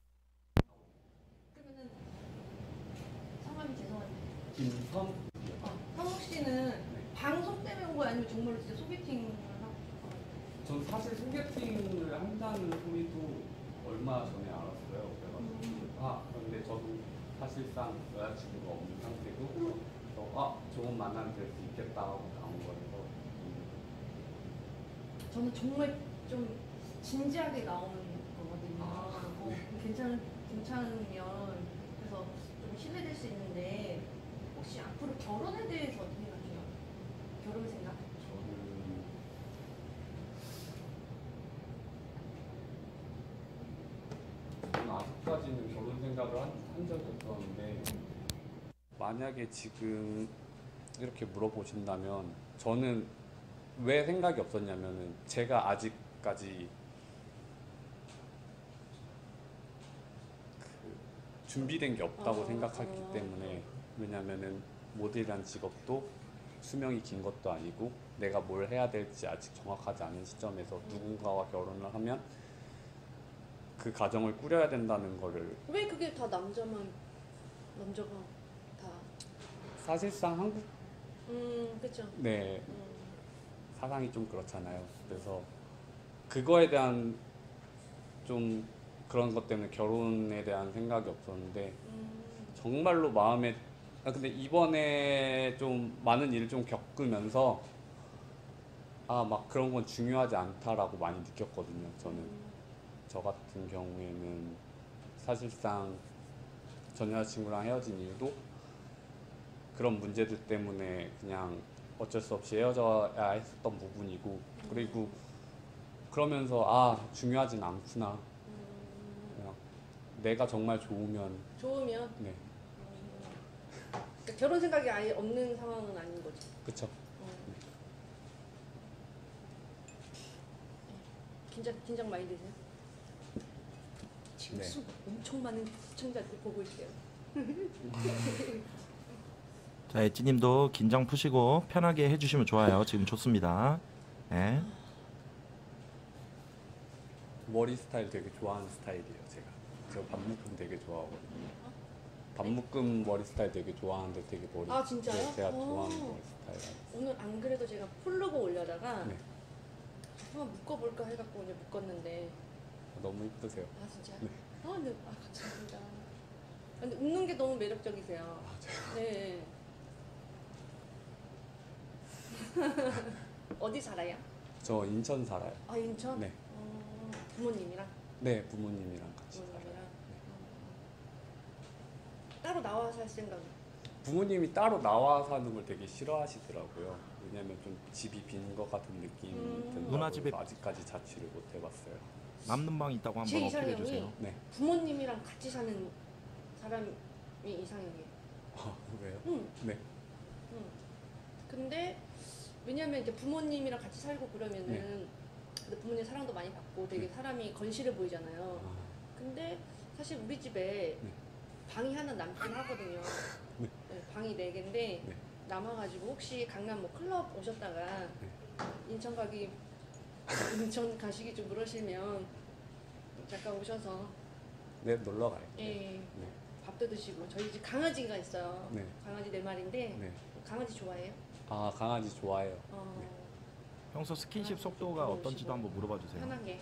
그러면은 성함이 죄송한데 김선? 선욱 씨는 방송 때문에 온 거야? 아니면 정말로 진짜 소개팅을 하고 싶어요? 전 사실 소개팅을 한다는 소리도 얼마 전에 알았어요. 아, 근데 저도 사실상 여자친구가 없는 상태고 아, 좋은 만남이 될 수 있겠다 하고 나온 거라서 저는 정말 좀 진지하게 나오는 거거든요. 괜찮으면 그래서 좀 신뢰될 수 있는데 혹시 앞으로 결혼에 대해서 어떻게 생각해요? 결혼 생각? 저는 아직까지는 결혼 생각을 한 적이 없었는데 만약에 지금 이렇게 물어보신다면 저는 왜 생각이 없었냐면은 제가 아직까지 그 준비된 게 없다고 생각하기 때문에 왜냐면은 모델이란 직업도 수명이 긴 것도 아니고 내가 뭘 해야 될지 아직 정확하지 않은 시점에서 누군가와 결혼을 하면 그 가정을 꾸려야 된다는 거를 왜 그게 다 남자가 다 사실상 한국 그쵸 네 사상이 좀 그렇잖아요. 그래서 그거에 대한 좀 그런 것 때문에 결혼에 대한 생각이 없었는데 정말로 마음에 근데 이번에 좀 많은 일을 좀 겪으면서 아, 막 그런 건 중요하지 않다라고 많이 느꼈거든요. 저는 저 같은 경우에는 사실상 전 여자친구랑 헤어진 이유도 그런 문제들 때문에 그냥 어쩔 수 없이 헤어져야 했었던 부분이고 그리고 그러면서 아 중요하진 않구나 그냥 내가 정말 좋으면? 네 그러니까 결혼 생각이 아예 없는 상황은 아닌 거지? 그쵸 긴장 많이 되세요? 지금 네. 엄청 많은 시청자들 보고 있어요. 자, 엣지님도 긴장 푸시고 편하게 해주시면 좋아요. 지금 좋습니다. 네. 머리 스타일 되게 좋아하는 스타일이에요. 제가 반묶음 되게 좋아하거든요. 반묶음 머리 스타일 되게 좋아하는데 되게 머리. 아 진짜요? 제가 좋아하는 머리 스타일. 오늘 안 그래도 제가 풀르고 올려다가 네. 한번 묶어볼까 해갖고 오늘 묶었는데. 너무 이쁘세요. 아 진짜요? 네. 네. 아 감사합니다. 근데 웃는 게 너무 매력적이세요. 맞아요. 네. 어디 살아요? 저 인천 살아요. 아 인천? 네. 부모님이랑? 네, 부모님이랑 같이 살아요. 네. 따로 나와 살 생각은? 부모님이 따로 나와 사는 걸 되게 싫어하시더라고요. 왜냐면 좀 집이 빈 것 같은 느낌이 든다고 해서 아직까지 자취를 못 해봤어요. 남는 방 있다고 한번 어필해 주세요. 네. 부모님이랑 같이 사는 사람이 이상형이에요. 아 왜요? 네. 근데 왜냐면 이제 부모님이랑 같이 살고 그러면은 네. 부모님 사랑도 많이 받고 되게 사람이 건실해 보이잖아요. 근데 사실 우리 집에 네. 방이 하나 남긴 하거든요. 네. 네, 방이 4개인데 네. 남아가지고 혹시 강남 뭐 클럽 오셨다가 네. 인천 가시기 좀 그러시면 잠깐 오셔서 네 놀러 가요. 네. 네. 밥도 드시고 저희 집 강아지가 있어요. 네. 강아지 4마리인데 네. 강아지 좋아해요? 아 강아지 좋아해요. 네. 평소 스킨십 속도가 어떤지도 한번 물어봐 주세요. 편하게.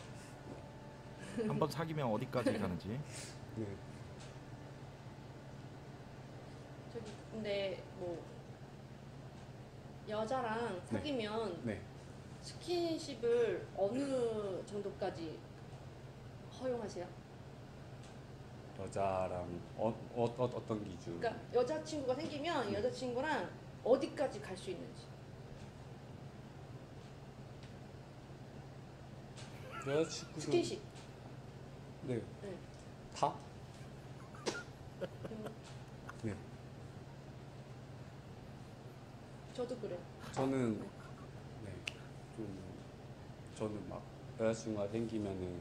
한번 사귀면 어디까지 가는지. 네. 저기 근데 뭐 여자랑 사귀면 네. 네. 스킨십을 어느 정도까지 허용하세요? 여자랑 어떤 기준? 그러니까 여자친구가 생기면 네. 여자친구랑 어디까지 갈 수 있는지. 여자친구 스킨십. 네. 네. 다? 네. 저도 그래. 저는 네. 저는 막 여자친구가 생기면은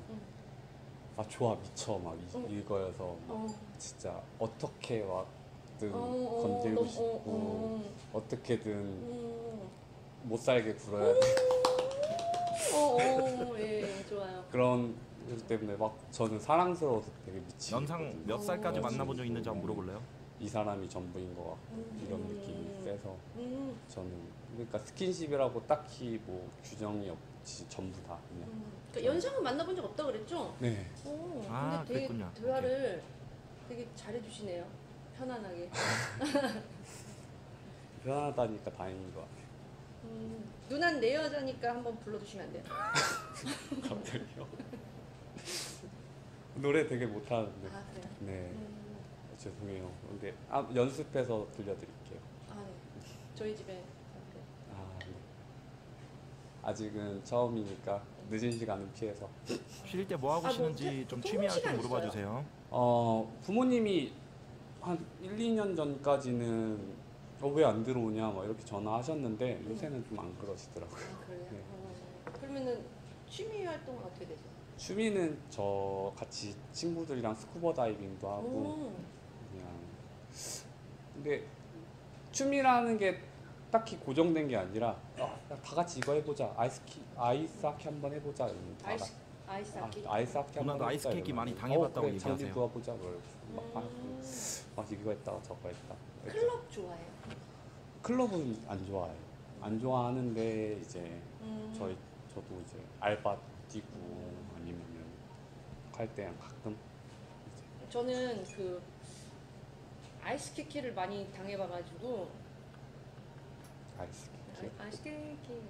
아 좋아 미쳐 막 이거여서 막 진짜 어떻게 막든 건들고 싶고 어떻게든 못 살게 굴어야 돼. 예 좋아요. 그런 그 때문에 막 저는 사랑스러워서 되게 미치고. 연상 몇 살까지 만나본 적 있는지 한번 물어볼래요? 이 사람이 전부인 것 같고 이런 느낌이 세서 저는 그러니까 스킨십이라고 딱히 뭐 규정이 없이 전부 다 그냥. 그러니까 연상은 만나본 적 없다 그랬죠? 네. 오, 아, 근데 되게 대화를 되게 잘해주시네요. 편안하게. 편안하다니까 다행인 것 같아요. 누난 내 여자니까 한번 불러주시면 안 돼요? 갑자기요? 노래 되게 못하는데. 아, 그래요? 네. 죄송해요. 근데 연습해서 들려드릴게요. 아, 네. 저희 집에. 아, 네. 아직은 처음이니까 늦은 시간은 피해서. 쉴 때 뭐 하고 쉬는지 좀 취미 활동 물어봐 주세요. 부모님이 한 1, 2년 전까지는 왜 안 들어오냐 막 이렇게 전화하셨는데 요새는 좀 안 그러시더라고요. 아, 그래요? 네. 그러면은 취미 활동은 어떻게 되죠? 취미는 저 같이 친구들이랑 스쿠버 다이빙도 하고 그냥. 근데 춤이라는 게 딱히 고정된 게 아니라 다 같이 이거 해보자. 아이스하키 한번 해보자. 아이스하키? 아이스하키 한번 해보자. 아이스하키 많이 당해봤다고 그래, 얘기하세요. 장비 도와보자. 막 이거 했다가 저거 했다. 클럽 좋아해요? 클럽은 안 좋아해요. 안 좋아하는데 이제 저도 이제 알바 뛰고 아니면 갈 때 가끔 이제. 저는 그 아이스케키를 많이 당해봐가지고 아이스케키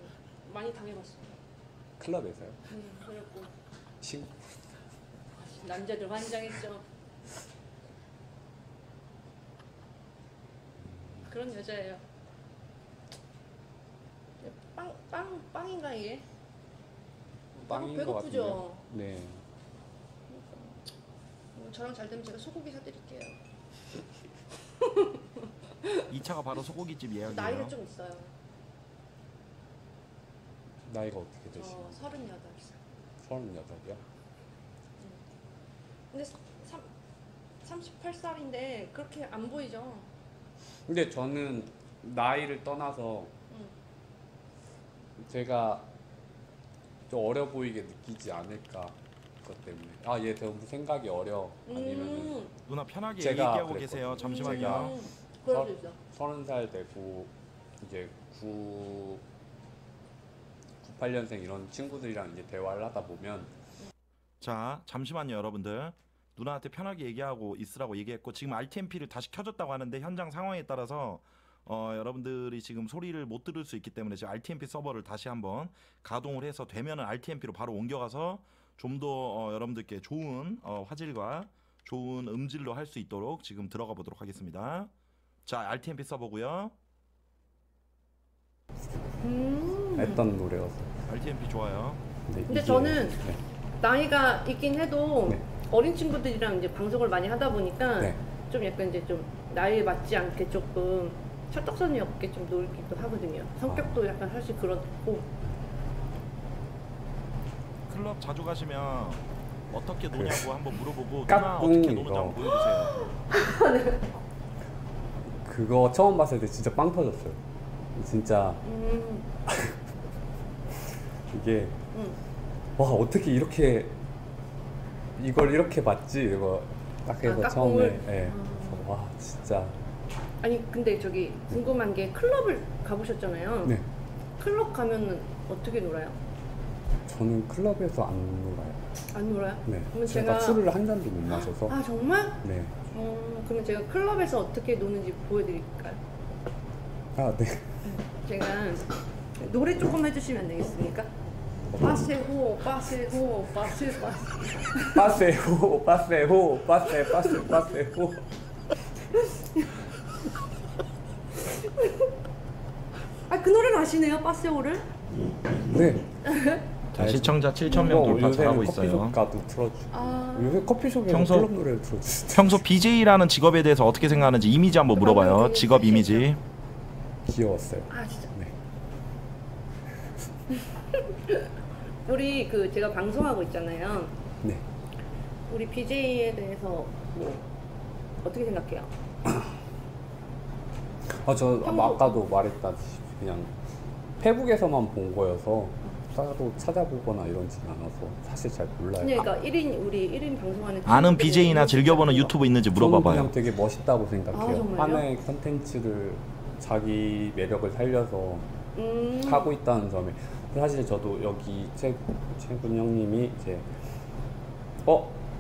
많이 당해봤어요. 클럽에서요? 그랬고 친구 남자들 환장했죠. 그런 여자예요. 빵인가 이게? 빵인 배고프죠? 네. 저랑 잘 되면 제가 소고기 사드릴게요. 2차가 바로 소고기집 예약이에요? 나이가 좀 있어요. 나이가 어떻게 되시나요? 38살. 38이요? 근데 38살인데 그렇게 안 보이죠? 근데 저는 나이를 떠나서 제가 좀 어려 보이게 느끼지 않을까 그것 때문에 아얘 너무 생각이 어려 아니면 누나 편하게 얘기하고 계세요. 잠시만요. 30살 되고 이제 98년생 이런 친구들이랑 이제 대화를 하다 보면 자 잠시만요 여러분들. 누나한테 편하게 얘기하고 있으라고 얘기했고 지금 RTMP를 다시 켜줬다고 하는데 현장 상황에 따라서 여러분들이 지금 소리를 못 들을 수 있기 때문에 지금 RTMP 서버를 다시 한번 가동을 해서 되면은 RTMP로 바로 옮겨가서 좀 더 여러분들께 좋은 화질과 좋은 음질로 할 수 있도록 지금 들어가 보도록 하겠습니다. 자 RTMP 서버고요. 했던 노래였어. RTMP 좋아요. 네, 근데 저는 네. 나이가 있긴 해도 네. 어린 친구들이랑 이제 방송을 많이 하다 보니까 네. 좀 약간 이제 좀 나이에 맞지 않게 조금 철떡선이 없게 좀 놀기도 하거든요. 성격도 약간 사실 그렇고. 클럽 자주 가시면 어떻게 노냐고 한번 물어보고 누나 어떻게 노는지 한번 보여주세요. 그거 처음 봤을 때 진짜 빵 터졌어요. 진짜 이게 와 어떻게 이렇게 이걸 이렇게 봤지? 이거 딱 해서 아, 처음에 네. 와 진짜. 아니 근데 저기 궁금한 게 클럽을 가보셨잖아요. 네. 클럽 가면은 어떻게 놀아요? 저는 클럽에서 안 놀아요. 안 놀아요? 네. 그러면 제가 술을 한 잔도 못 마셔서. 아 정말? 네. 그러면 제가 클럽에서 어떻게 노는지 보여드릴까요? 아 네. 제가 노래 조금 해주시면 안 되겠습니까? 빠세호, 빠세호, 빠세, 빠세. 빠세호, 빠세호, 빠세, 빠세, 빠세호. 아, 그 노래를 아시네요, 빠세호를? 네. 자, 시청자 7,000명 돌파 잘하고 있어요. 가도 틀어주고. 아... 요새 커피숍에 클럽 노래를 틀어주고. 평소 BJ라는 직업에 대해서 어떻게 생각하는지 이미지 한번 물어봐요. 직업 이미지. 귀여웠어요. 아, 진짜. 네. 우리 그 제가 방송하고 있잖아요. 네. 우리 BJ에 대해서 뭐 어떻게 생각해요? 아, 저 평소... 아까도 말했다시피 그냥 페북에서만 본 거여서 따로 찾아보거나 이런진 않아서 사실 잘 몰라요. 그러니까 1인 우리 1인 방송하는 아는 BJ나 즐겨보는 유튜브 있는지 물어봐봐요. 저는 그냥 되게 멋있다고 생각해요. 아, 하나의 컨텐츠를 자기 매력을 살려서 하고 있다는 점에 사실 저도 여기 최군 형님이 이제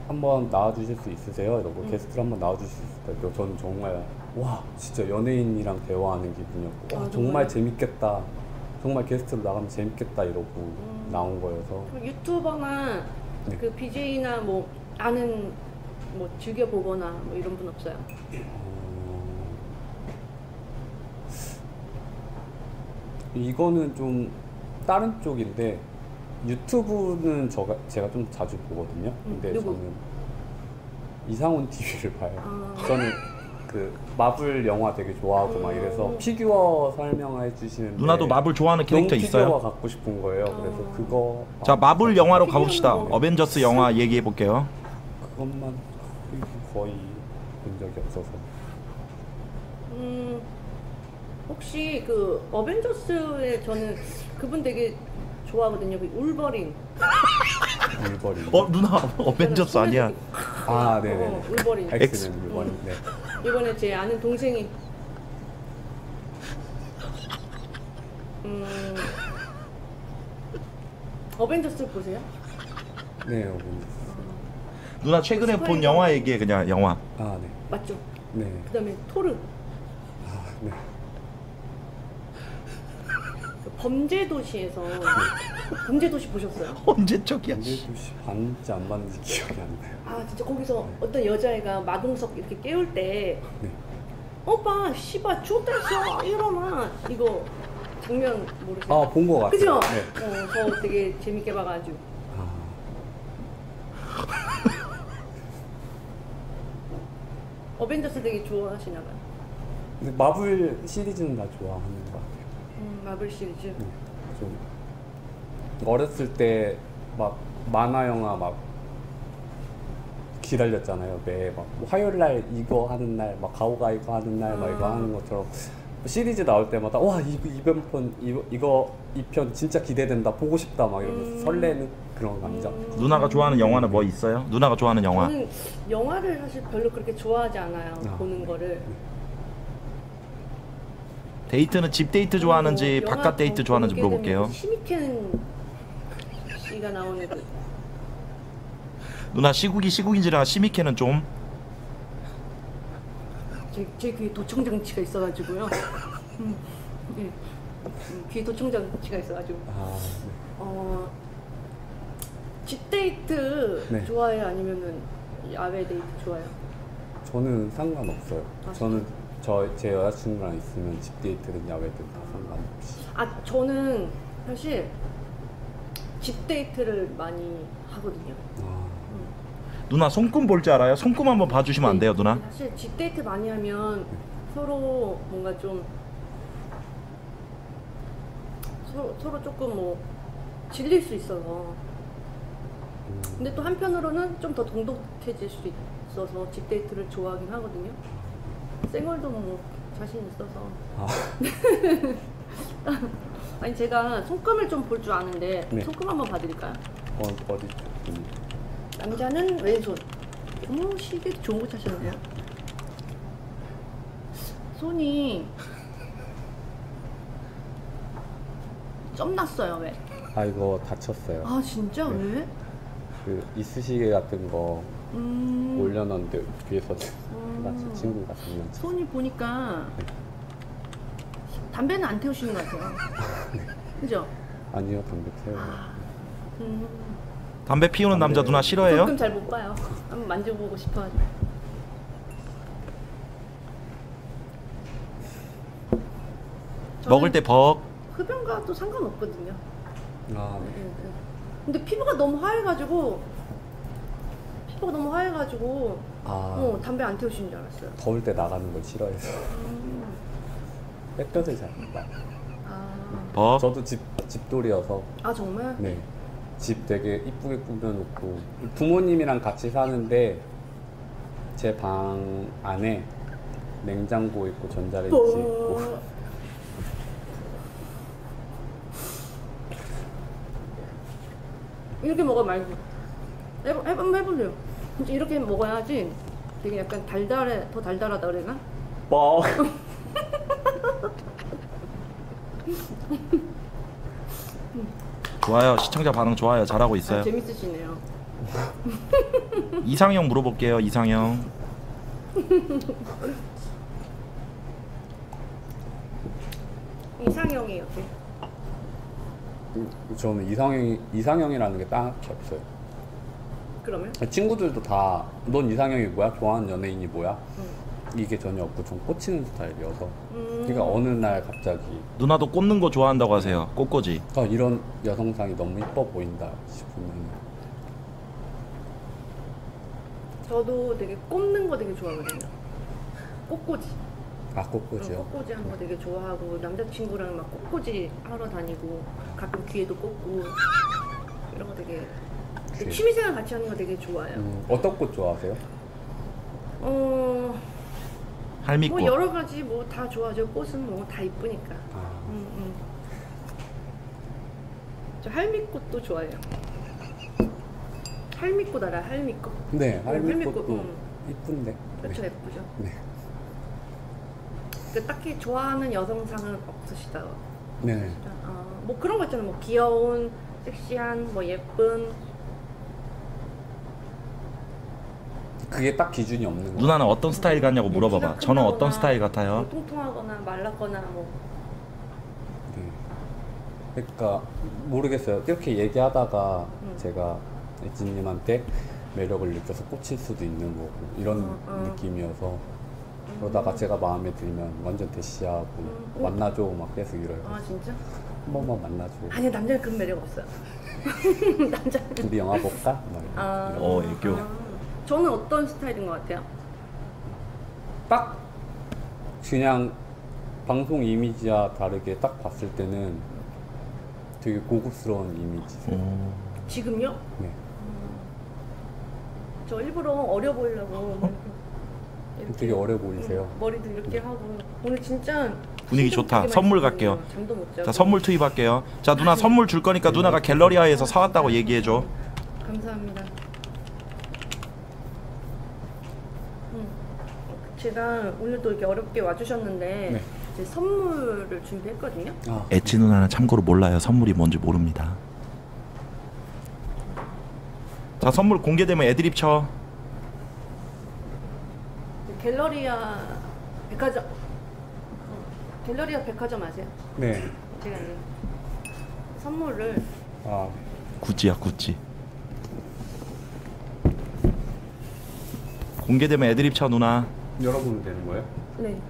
한번 나와주실 수 있으세요? 이러고 게스트로 한번 나와주실 수 있을까요? 저는 정말 와 진짜 연예인이랑 대화하는 기분이었고 와, 정말 재밌겠다. 정말 게스트로 나가면 재밌겠다 이러고 나온 거여서 유튜버나 네. 그 BJ나 뭐 아는 뭐 즐겨보거나 뭐 이런 분 없어요? 이거는 좀 다른 쪽인데 유튜브는 제가 좀 자주 보거든요. 근데 저는 이상훈 TV를 봐요. 아. 저는 그 마블 영화 되게 좋아하고 막 이래서 피규어 설명해 주시는 누나도 마블 좋아하는 캐릭터 있어요? 피규어 갖고 싶은 거예요. 그래서 그거 자 마블 영화로 가봅시다. 네. 어벤져스 영화 얘기해 볼게요. 그것만 거의 본 적이 없어서. 혹시 그 어벤져스에 저는 그분 되게 좋아하거든요. 그 울버린. 울버린. 누나 어벤져스 아니야. 아, 네네. 울버린. 엑스맨 울버린. 네. 이번에 제 아는 동생이 어벤져스 보세요? 네, 어벤져스. 누나 최근에 본 영화 얘기해 그냥 영화. 아, 네. 맞죠? 네. 그다음에 토르. 아, 네. 범죄도시에서 범죄도시 보셨어요? 언제적이야? 범죄도시 봤는지 안 봤는지 기억이 안 나요. 아 진짜 거기서 네. 어떤 여자애가 마동석 이렇게 깨울 때 네. 오빠 씨발 죽었어 일어나 이거 장면 모르세요? 아 본 거 같아요. 그죠? 네. 저 되게 재밌게 봐가지고. 아... 어벤져스 되게 좋아하시나 봐요. 근데 마블 시리즈는 다 좋아하는 거 같아요. 마블 시리즈. 좀 어렸을 때 막 만화 영화 막 기다렸잖아요. 매 막 화요일 날 이거 하는 날, 막 가오가 이거 하는 날, 막 이거 하는 것처럼 시리즈 나올 때마다 와 이번 편 진짜 기대된다, 보고 싶다 막 이러면서 설레는 그런 감정. 누나가 좋아하는 영화는 뭐 있어요? 누나가 좋아하는 영화? 저는 영화를 사실 별로 그렇게 좋아하지 않아요. 보는 거를. 데이트는 집 데이트 좋아하는지 바깥 데이트 좋아하는지 물어볼게요. 시미켄 씨가 나오는 그 누나 시국인지라 시미켄은 좀 제 귀에 도청장치가 있어가지고요. 네. 귀에 도청장치가 있어가지고. 아, 네. 집 데이트 네. 좋아해요? 아니면은 야외 데이트 좋아해요? 저는 상관없어요. 아, 저는 제 여자친구랑 있으면 집 데이트든 야외든 다 상관없이. 아 저는 사실 집 데이트를 많이 하거든요. 누나 손금 볼 줄 알아요? 손금 한번 봐주시면 안 돼요 누나? 사실 집 데이트 많이 하면 서로 뭔가 좀 서로 조금 뭐 질릴 수 있어서 근데 또 한편으로는 좀 더 돈독해질 수 있어서 딥데이트를 좋아하긴 하거든요. 쌩얼도 뭐 자신 있어서. 아. 아니 제가 손금을 좀 볼 줄 아는데 네. 손금 한번 봐드릴까요? 어디? 남자는 왼손. 어머 시계 좋은 거 찾으셨네요. 손이 점 났어요. 왜? 아 이거 다쳤어요. 아 진짜? 네. 왜? 그 이쑤시개 같은 거 올려놨는데 뒤에서 다친 친구가 있는. 손이 보니까 네. 담배는 안 태우시는 것 같아요. 네. 그죠? 아니요 담배 태워요. 아, 담배 피우는 남자 누나 싫어해요? 손금 잘 못 봐요. 한번 만져보고 싶어가지고. 먹을 때 벅. 흡연과 또 상관없거든요. 아. 네. 네. 근데 피부가 너무 하얘가지고 아. 담배 안 태우시는 줄 알았어요. 더울 때 나가는 걸 싫어해서. 햇볕을 잘 못 봐. 아. 벅. 저도 집돌이어서. 아 정말? 네. 집 되게 이쁘게 꾸며놓고 부모님이랑 같이 사는데 제 방 안에 냉장고 있고 전자레인지 있고 이렇게 먹어 말고 해볼래요. 이렇게 먹어야지 되게 약간 달달해. 더 달달하다 그래나? 뭐? 좋아요. 시청자 반응 좋아요. 잘하고 있어요. 아, 재밌으시네요. 이상형 물어볼게요. 이상형. 이상형이 어때? 저는 이상형이라는 게 딱히 없어요. 그러면? 친구들도 다 넌 이상형이 뭐야? 좋아하는 연예인이 뭐야? 이게 전혀 없고 좀 꽂히는 스타일이어서 그러니까 어느 날 갑자기 누나도 꽂는 거 좋아한다고 하세요. 꽃꽂이. 이런 여성상이 너무 이뻐 보인다 싶으면 저도 되게 꽂는 거 되게 좋아하거든요. 꽃꽂이. 아 꽃꽂이요? 꽃꽂이 하는 거 되게 좋아하고 남자친구랑 막 꽃꽂이 하러 다니고 가끔 귀에도 꽂고 이런 거 되게 취미생활 같이 하는 거 되게 좋아해요. 어떤 꽃 좋아하세요? 할미꽃. 뭐 여러 가지 뭐 다 좋아하죠. 꽃은 뭐 다 이쁘니까. 아. 저 할미꽃도 좋아해요. 할미꽃 알아? 할미꽃. 네, 할미꽃도 이쁜데. 그렇죠, 예쁘죠. 네. 그 딱히 좋아하는 여성상은 없으시다. 네. 아, 뭐 그런 거 있잖아요. 뭐 귀여운, 섹시한, 뭐 예쁜. 그게 딱 기준이 없는 거예요. 누나는 어떤 스타일 같냐고 물어봐봐. 저는 어떤 스타일 같아요? 뭐 통통하거나 말랐거나 뭐. 네. 그러니까 모르겠어요. 이렇게 얘기하다가 제가 엣지님한테 매력을 느껴서 꽂힐 수도 있는 거고 이런 느낌이어서 그러다가 제가 마음에 들면 완전 대시하고 만나줘 막 계속 이래요. 아 진짜? 한 번만 만나줘. 아니 남자는 그런 매력 없어요. 남자. 우리 영화 볼까? 아. 애교. 저는 어떤 스타일인 것 같아요? 딱 그냥 방송 이미지와 다르게 딱 봤을 때는 되게 고급스러운 이미지세요. 지금요? 네. 저 일부러 어려 보이려고 되게 어려 보이세요. 머리도 이렇게 하고 오늘 진짜 분위기 좋다. 선물 갈게요. 잠도 못 자고. 자 선물 투입할게요. 자 누나 선물 줄 거니까 누나가 갤러리아에서 사왔다고 얘기해줘. 감사합니다. 제가 오늘도 이렇게 어렵게 와주셨는데 네. 제 선물을 준비했거든요. 아. 엣지 누나는 참고로 몰라요. 선물이 뭔지 모릅니다. 자 선물 공개되면 애드립 쳐. 갤러리아 백화점. 갤러리아 백화점 아세요? 네. 제가 선물을. 아 구찌야 구찌. 공개되면 애드립 쳐 누나. 열어보면 되는 거예요? 네.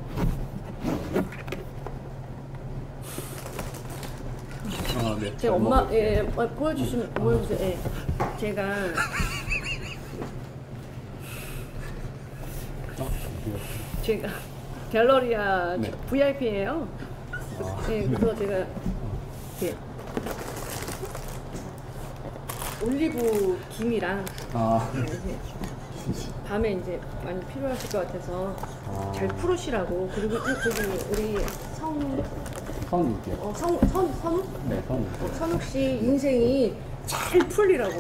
아, 네. 제 엄마 보여주시면 보여주세요. 예. 제가 제가 갤러리아 네. VIP예요. 아, 예, 그래서 네. 제가 예. 올리브 김이랑 아. 밤에 이제 많이 필요하실 것 같아서 아. 잘 풀으시라고. 그리고 저기 우리 선욱이요. 선욱? 네, 선욱. 선욱 씨 인생이 잘 풀리라고.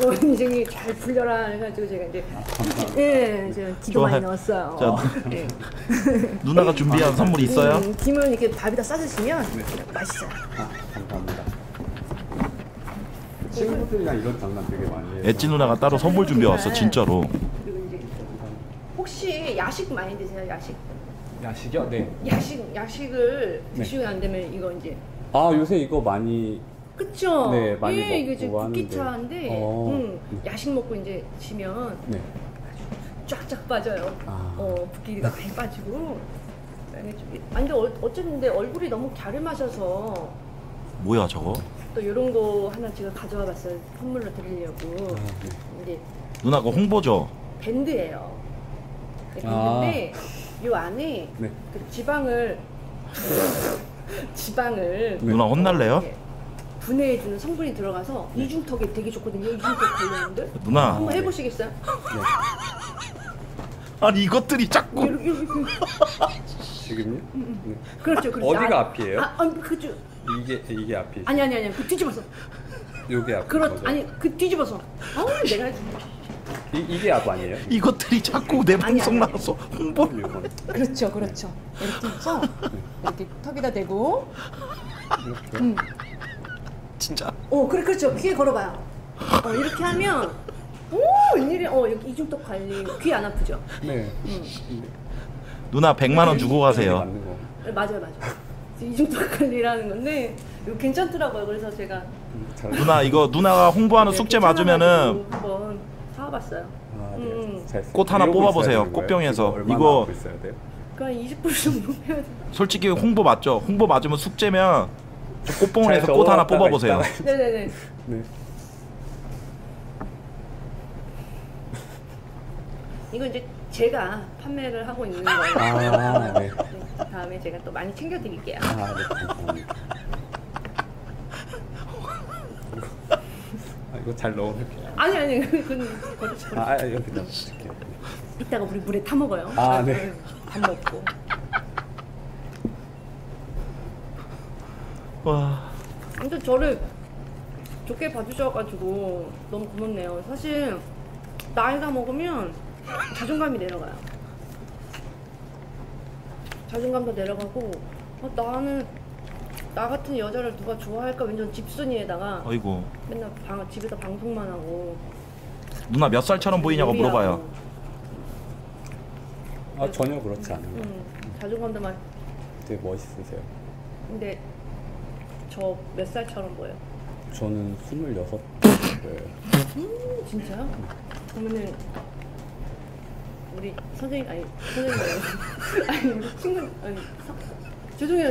또 인생이 잘 풀려라 해가지고 제가 이제 예, 이제 기도 많이 넣었어요. 네. 누나가 준비한 선물 있어요? 김을 이렇게 밥에다 싸드시면 네. 맛있어요. 아, 감사합니다. 친구들이랑 이런 장난 되게 많이 해요. 엣지 누나가 따로 선물 준비해 왔어, 진짜로. 그리고 이제 혹시 야식 많이 드세요? 야식? 야식이요? 네. 야식을 드시고 안 되면 이거 이제. 아 요새 이거 많이. 그쵸? 네, 많이 예, 이게 지금 국기차인데 야식 먹고 이제 지면 네. 쫙쫙 빠져요. 아. 붓기가 많이 빠지고. 아니 근데 어쨌는데 얼굴이 너무 갸름하셔서. 뭐야 저거? 또 이런 거 하나 제가 가져와 봤어요. 선물로 드리려고. 아, 네. 근데 누나 그 홍보죠? 밴드예요. 네, 밴드인데 요 안에 네. 그 지방을 네. 누나 혼날래요? 분해해주는 성분이 들어가서 네. 이중턱에 되게 좋거든요. 이중턱 걸렸는데 누나 한번 해보시겠어요? 네. 아니 이것들이 자꾸 지금요? 네. 그렇죠. 어디가 앞이에요? 아니 그쪽 이게 앞이 아니 그 뒤집어서 요게 앞 아니 그 뒤집어서 내가 이게 앞 아니에요? 이것들이 자꾸 내 방송 나와서 홍보를 그렇죠 네. 이렇게 해서 이렇게 턱에다 대고 이렇게 진짜. 그렇죠. 귀에 걸어봐요. 이렇게 하면 웬일이야. 여기 이중턱 관리. 귀 안 아프죠? 네. 누나 100만 원 주고 가세요. 네, 맞아요. 이중턱 관리라는 건데 이거 괜찮더라고요. 그래서 제가 누나 이거 누나가 홍보하는 네, 숙제 맞으면은 한번 사와봤어요. 아, 네. 꽃 하나 뽑아보세요. 꽃병에서 이거. 그냥 20불 정도 해야 돼. 솔직히 홍보 맞죠? 홍보 맞으면 숙제면. 꽃봉오리에서 꽃 하나 뽑아보세요. 네네네. 네. 이건 이제 제가 판매를 하고 있는 거예요. 아, 네. 다음에 제가 또 많이 챙겨드릴게요. 아, 네. 이거 잘 넣어놓을게요. 아니. 그건 여기 넣어놓을게요. 이따가 우리 물에 타 먹어요. 아, 네. 밥 먹고. 와. 아무튼 저를 좋게 봐주셔가지고 너무 고맙네요. 사실 나이가 먹으면 자존감이 내려가요. 자존감도 내려가고 나 같은 여자를 누가 좋아할까 완전 집순이에다가 아이고. 맨날 집에서 방송만 하고 누나 몇 살처럼 보이냐고 물어봐요. 아 전혀 그렇지 않아요. 자존감도 막 되게 멋있으세요. 근데 저 몇 살처럼 보여요? 저는 26 보여요. 진짜요? 그러면은 우리 죄송해요.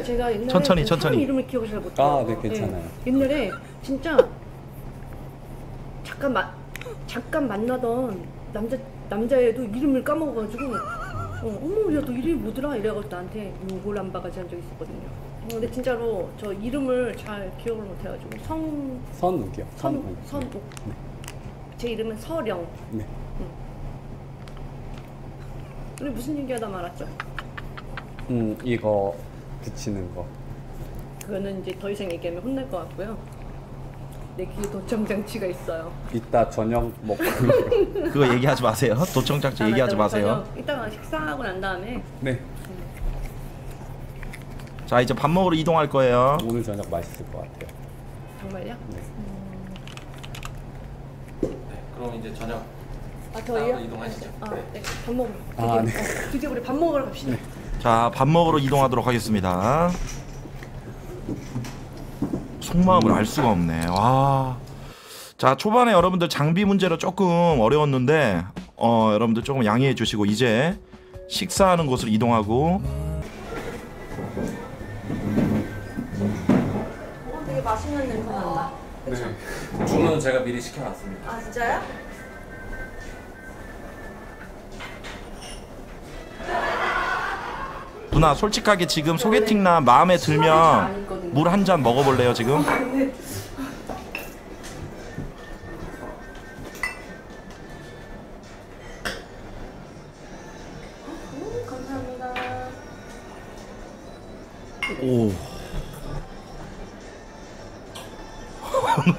제가 옛날에 천천히. 이름을 기억을 잘 못해요. 아, 네, 괜찮아요. 네. 옛날에 진짜 잠깐 만나던 남자애도 이름을 까먹어가지고 어머, 야, 너 이름이 뭐더라? 이래가지고 나한테 욕을 안 바가지 한 적이 있었거든요. 근데 진짜로 저 이름을 잘 기억을 못해가지고 선욱이요. 선욱. 네. 제 이름은 서령. 네. 우리 무슨 얘기하다 말았죠? 이거 붙이는 거. 그거는 이제 더 이상 얘기하면 혼날 것 같고요. 내 귀에 도청장치가 있어요. 이따 저녁 먹고 그거 얘기하지 마세요. 도청장치 얘기하지 마세요. 이따가 식사하고 난 다음에. 네. 자 이제 밥 먹으러 이동할 거예요. 오늘 저녁 맛있을 것 같아요. 정말요? 네. 네 그럼 이제 저녁. 아 저희요? 이동하시죠. 아, 네. 밥 먹으러. 아 네. 드디어 우리 밥 먹으러 갑시다. 네. 자 밥 먹으러 이동하도록 하겠습니다. 속마음을 알 수가 없네. 와. 자 초반에 여러분들 장비 문제로 조금 어려웠는데 여러분들 조금 양해해 주시고 이제 식사하는 곳으로 이동하고. 되게 맛있는 냄새 난다. 그쵸? 네. 주문은 제가 미리 시켜놨습니다. 아 진짜요? 누나 솔직하게 지금 소개팅남 마음에 들면 물 한 잔 먹어볼래요 지금? 오.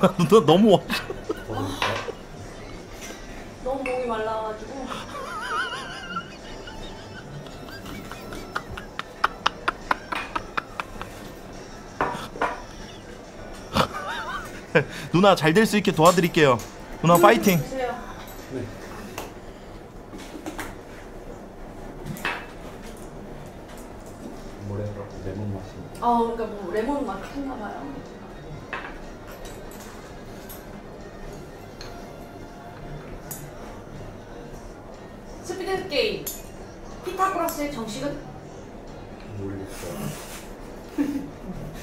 나 너무 와. 너무 목이 말라가지고. 누나 잘 될 수 있게 도와드릴게요. 누나 파이팅. 네. 레몬 맛이. 아, 그러니까 뭐 레몬 맛이 했나 봐요. 스피드 게임. 피타고라스의 정식은? 모르겠어요.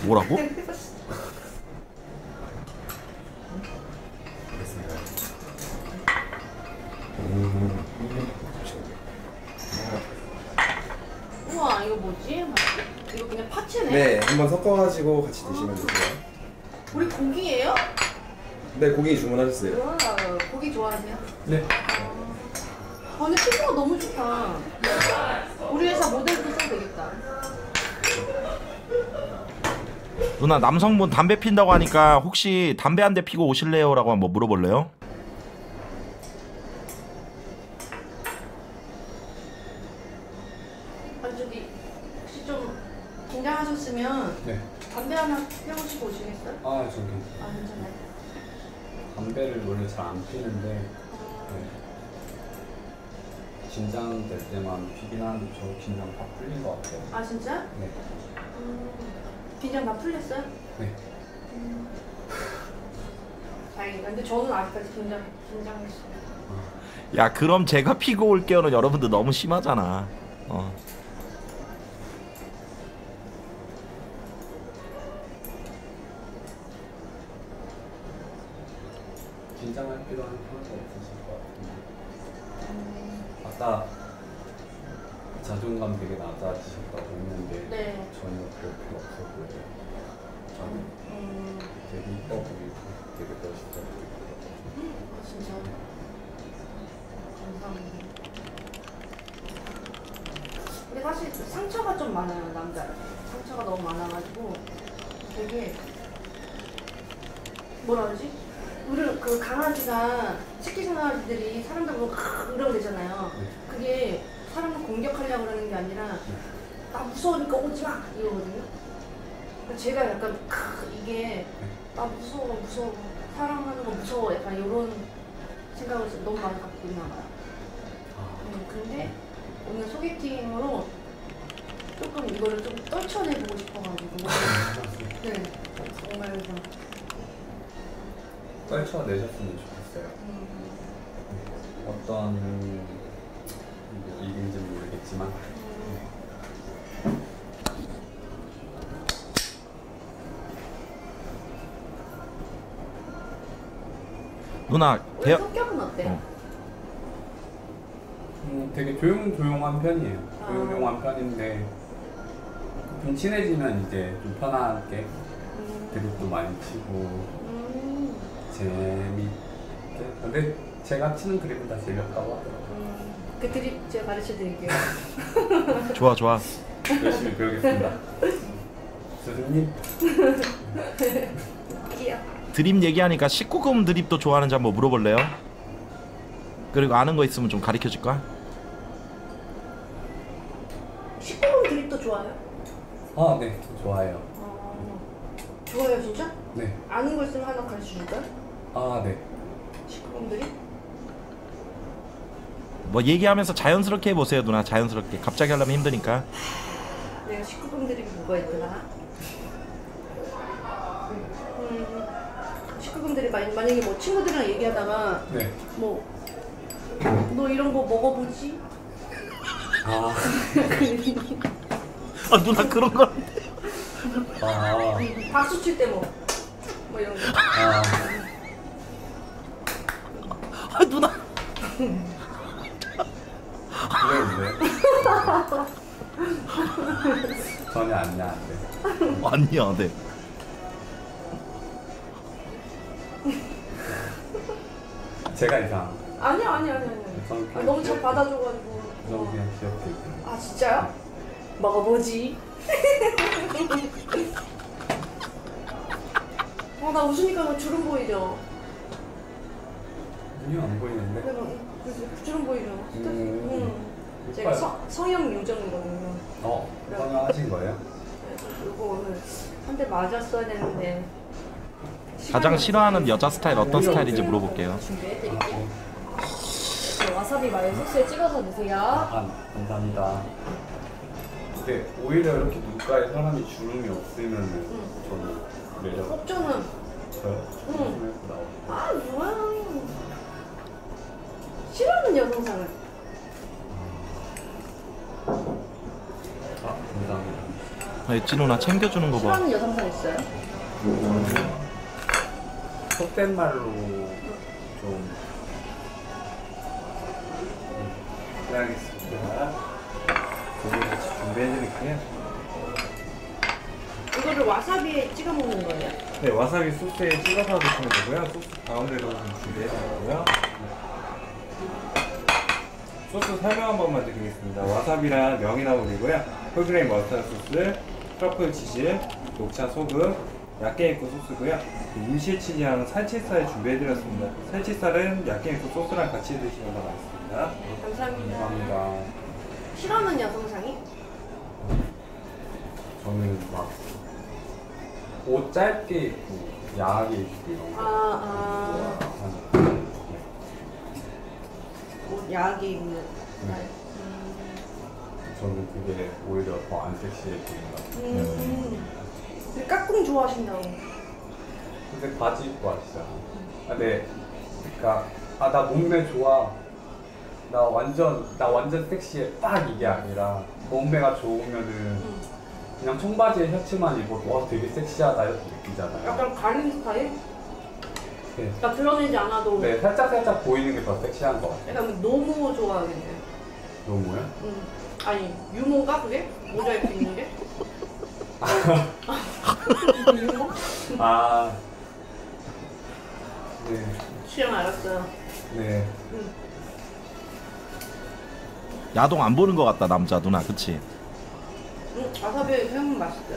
뭐라고? 우와, 이거 뭐지? 이거 그냥 파채네? 네, 한번 섞어가지고 같이 드시면 되세요. 우리 고기예요? 네, 고기 주문하셨어요. 우와, 고기 좋아하세요? 네. 아, 근데 피부가 너무 좋다. 우리 회사 모델도 써도 되겠다. 누나, 남성분 담배 핀다고 하니까 혹시 담배 한 대 피고 오실래요? 라고 한번 물어볼래요? 네. 담배 하나 피우시고 오시겠어요? 아, 저기. 아, 괜찮아요. 담배를 원래 잘 안 피는데 네. 긴장 될 때만 피긴 하는데 저 긴장 다 풀린 것 같아요. 아, 진짜? 네. 긴장 다 풀렸어요? 네. 다행이다. 근데 저는 아직까지 긴장했어요. 야, 그럼 제가 피고 올게요는 여러분들 너무 심하잖아. 긴장할 필요한 포인트 없으실 것 같은데 아까 자존감 되게 낮아지셨다고 했는데 네. 전혀 그럴 필요 없어 보여요. 저는 되게 이뻐 보이고 되게 멋있어 보이고 아 진짜? 감사합니다. 근데 사실 상처가 좀 많아요, 남자. 상처가 너무 많아가지고 되게 뭐라 그러지? 우리 그 강아지가 치킨강아지들이 사람들 보면 크 이러고 되잖아요. 그게 사람을 공격하려고 그러는 게 아니라 나 무서우니까 오지마 이러거든요. 제가 약간 크 이게 나 무서워 사랑하는 거 무서워 약간 이런 생각을 너무 많이 갖고 있나 봐요. 근데 오늘 소개팅으로 조금 이거를 좀 떨쳐내보고 싶어가지고 네 정말 그래서 떨쳐내셨으면 좋겠어요. 어떤 일인지 모르겠지만 누나 우리 성격은 어때요? 되게 조용한 편이에요. 아. 조용한 편인데 좀 친해지면 이제 좀 편하게 대립도 많이 치고 재밌게. 근데 제가 치는 그립은 다 재밌다고 하더라고요. 그 드립 제가 가르쳐 드릴게요. 좋아. 열심히 배우겠습니다. 선생님. 드립 얘기하니까 19금 드립도 좋아하는지 한번 물어볼래요? 그리고 아는 거 있으면 좀 가르쳐 줄까? 19금 드립도 좋아요? 아, 네. 좋아해요. 좋아요, 진짜? 네. 아는 거 있으면 하나 가르쳐줄까요? 아, 네. 식구분들이? 뭐 얘기하면서 자연스럽게 해보세요, 누나. 자연스럽게. 갑자기 하려면 힘드니까. 내가 식구분들이 뭐가 있더라? 식구분들이 만약에 뭐 친구들이랑 얘기하다가 네. 뭐 너 이런 거 먹어보지? 아. 아, 누나 그런 거 안 돼. 아. 박수 칠 때 뭐 이런 거. 아. 아, 누나. 왜? 전혀 아니야. 제가 이상. 아니야. 너무 잘 받아줘가지고. 너무 그냥 귀엽게. 아, 진짜요? 먹어보지. 나 웃으니까 주름 보이죠? 아니요, 안 보이는데. 그래서 주름 보이죠? 제가 성형 요정이거든요. 성형하신 거예요? 이거 오늘 한 대 맞았어야 되는데. 가장 싫어하는 여자 스타일 어떤 스타일인지 물어볼게요. 준비해드릴게요. 와사비 마요 소스에 찍어서 드세요. 감사합니다. 근데 오히려 이렇게 눈가에 사람이 주름이 없으면 저는 매력. 걱정은. 저요? 응. 아 뭐야. 싫어하는 여성상은. 감사합니다. 엣지 누나 챙겨주는 거 봐. 싫어하는 여성상 있어요? 속된 말로 좀 알겠습니다. 고기 같이 준비해드릴게요. 이거를 와사비에 찍어 먹는 거예요? 네, 와사비 소스에 찍어서 드시면 되고요. 소스 가운데로 준비해드리고요. 소스 설명 한 번만 드리겠습니다. 와사비랑 명이나물이고요. 홀그레인 머스타드 소스, 트러플 치즈, 녹차 소금, 얇게 익고 소스고요. 임실치즈랑 살치살을 준비해드렸습니다. 살치살은 얇게 익고 소스랑 같이 드시면 더 맛있습니다. 감사합니다. 감사합니다. 싫어하는 여성상이? 저는 막 옷 짧게 입고 야하게 입고 이런 거. 옷 야하게 입는. 네. 저는 그게 오히려 더 안 섹시해 보이는 것 같아요. 까꿍 좋아하신다고. 근데 바지 입고 하시잖아. 네. 그러니까 나 몸매 좋아. 나 완전 섹시해. 딱 이게 아니라 몸매가 좋으면은 그냥 청바지에 셔츠만 입어도 되게 섹시하다 이렇게 느끼잖아요. 약간 가린 스타일? 네. 나 드러내지 않아도. 네, 살짝 보이는 게 더 섹시한 것 같아요. 약간 노모 좋아하겠네. 노모요? 아니 유모가 그게? 모자이크 있는 게? 네. 취향 알았어요. 네. 야동 안 보는 것 같다 남자 누나, 그치? 와사비 회는 맛있다.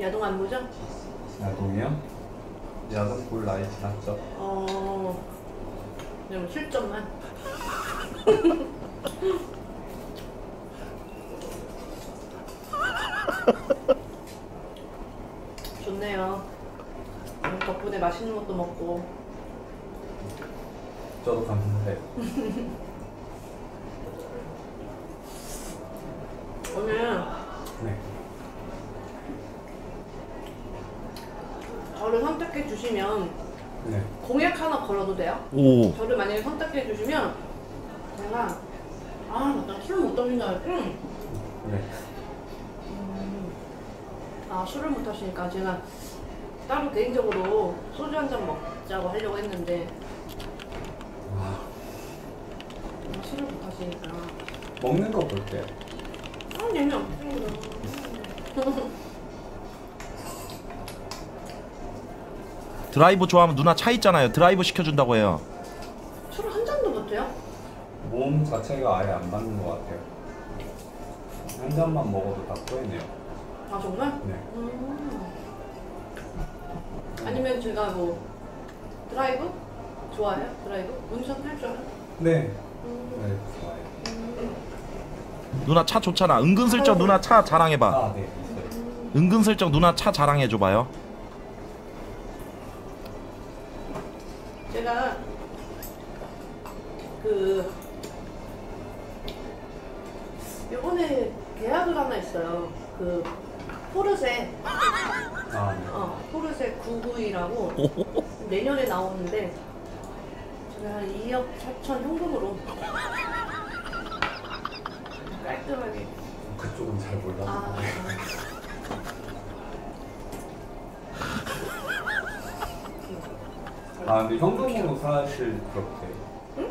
야동 안 보죠? 야동이요? 야동 볼 나이 지났죠. 그냥 실점만. 좋네요. 덕분에 맛있는 것도 먹고. 저도 감사해요. 오늘 네. 저를 선택해 주시면 네. 공약 하나 걸어도 돼요? 오. 저를 만약에 선택해 주시면 제가 나 술 못 드신다 할게. 네. 술을 못 하시니까 제가 따로 개인적으로 소주 한잔 먹자고 하려고 했는데 술을 못 하시니까 먹는 거 볼게요. 재미없어요. 드라이브 좋아하면 누나 차 있잖아요. 드라이브 시켜준다고 해요. 술 한 잔도 못 해요? 몸 자체가 아예 안 받는 것 같아요. 한 잔만 먹어도 다 꼬이네요. 아 정말? 네. 아니면 제가 드라이브? 좋아해요? 드라이브? 운전 할 줄 알아요? 네. 네, 좋아해요. 누나 차 좋잖아. 은근슬쩍 누나 차 자랑해봐. 아, 네. 은근슬쩍 누나 차 자랑해줘봐요. 제가 요번에 계약을 하나 했어요. 포르쉐. 포르쉐 992라고 내년에 나오는데 제가 한 2억 4천 현금으로 깔끔하게. 그쪽은 잘 몰라. 근데 현금으로 사실 그렇게. 응?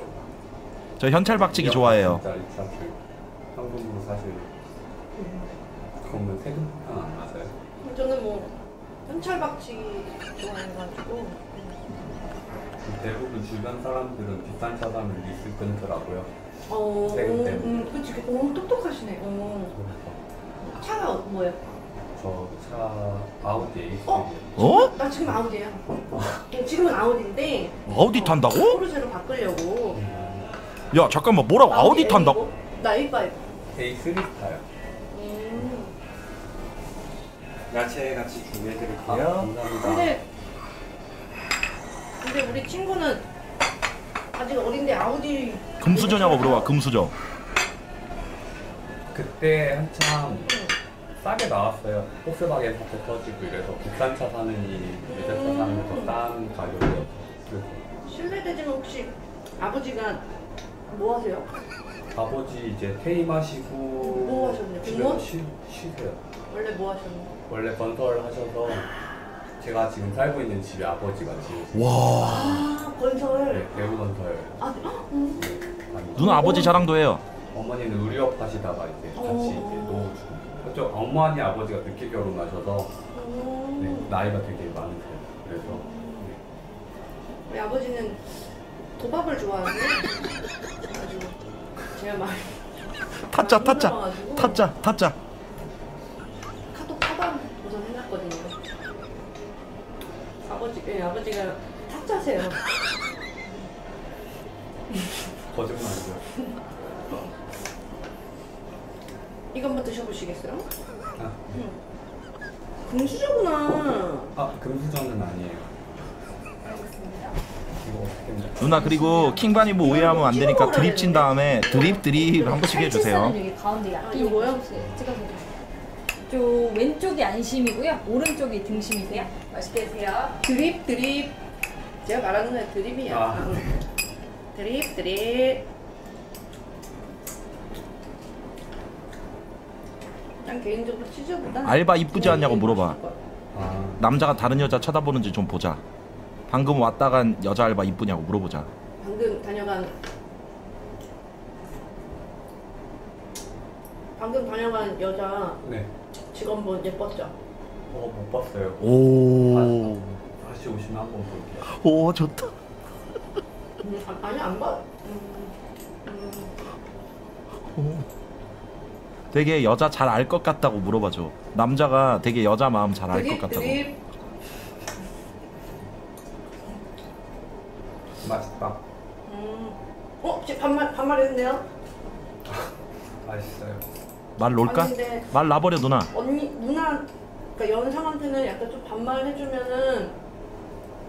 저 현찰 박치기 좋아해요. 현금으로 사실. 그러면 세금 안 맞아요? 저는 현찰 박치기 좋아해가지고 대부분 주변 사람들은 비싼 차담을 리스 끊더라고요. 세금 때문에. 그치. 똑똑하시네. 차가 뭐예요? 저 차 아우디. 나 지금 아우디야. 지금은 아우디인데. 아우디 탄다고? 포르쉐로 바꾸려고. 야 잠깐만, 뭐라고? 아우디 탄다고? 나 A5. A3 타요. 야채 같이 준비해드릴게요. 감사합니다. 근데 우리 친구는 아직 어린데 아우디 금수저냐고 물어봐. 금수저. 그때 한참 싸게 나왔어요. 폭스바겐 다 터지고 이래서 국산 차 사는 이 외제차 사는 더 싼 가격이었어요. 실례되지만 혹시 아버지가 뭐 하세요? 아버지 이제 퇴임하시고 뭐 하셨나요? 공무원? 쉬세요. 원래 뭐 하셨나요? 원래 건설 하셔서 제가 지금 살고 있는 집에 아버지가 지금. 와. 아, 건설. 네, 대우건설. 아, 누나 아버지 자랑도 해요. 어머니는 의료업 하시다가 이제 같이 이제 놓아주고. 그쪽 어머니 아버지가 늦게 결혼하셔서 네, 나이가 되게 많으세요. 그래서 네. 우리 아버지는 도박을 좋아하는데 가지고 제가 많이 타짜. 카톡 타방 도전해놨거든요. 아버지가 타짜세요. 거짓말이죠. 이거 한번 드셔보시겠어요? 아, 네. 금수저구나. 아, 금수저는 아니에요. 알겠습니다. 이거 어떻게 해야 돼? 누나 그리고 킹반이 뭐 오해하면 안 되니까 드립 친 다음에 드립 한 번씩 해주세요. 가운데 약간 뭐요? 찍어서 저 왼쪽이 안심이고요, 오른쪽이 등심이세요. 맛있게 드세요. 드립. 제가 말하는 건 드립이야. 아. 드립. 난 개인적으로 치즈보다 알바 이쁘지 않냐고 물어봐. 아. 남자가 다른 여자 쳐다보는지 좀 보자. 방금 왔다 간 여자 알바 이쁘냐고 물어보자. 방금 다녀간 여자 네. 직원분 예뻤죠? 못 봤어요. 오. 다시 오시면 한번 볼게요. 오 좋다. 아니 안 봐. 되게 여자 잘 알 것 같다고 물어봐줘. 남자가 되게 여자 마음 잘 알 것 같다고. 맛있다. 제 반말했네요. 맛있어요. 말 놀까? 말 놔버려 누나. 누나가 연상한테는 약간 좀 반말 해주면은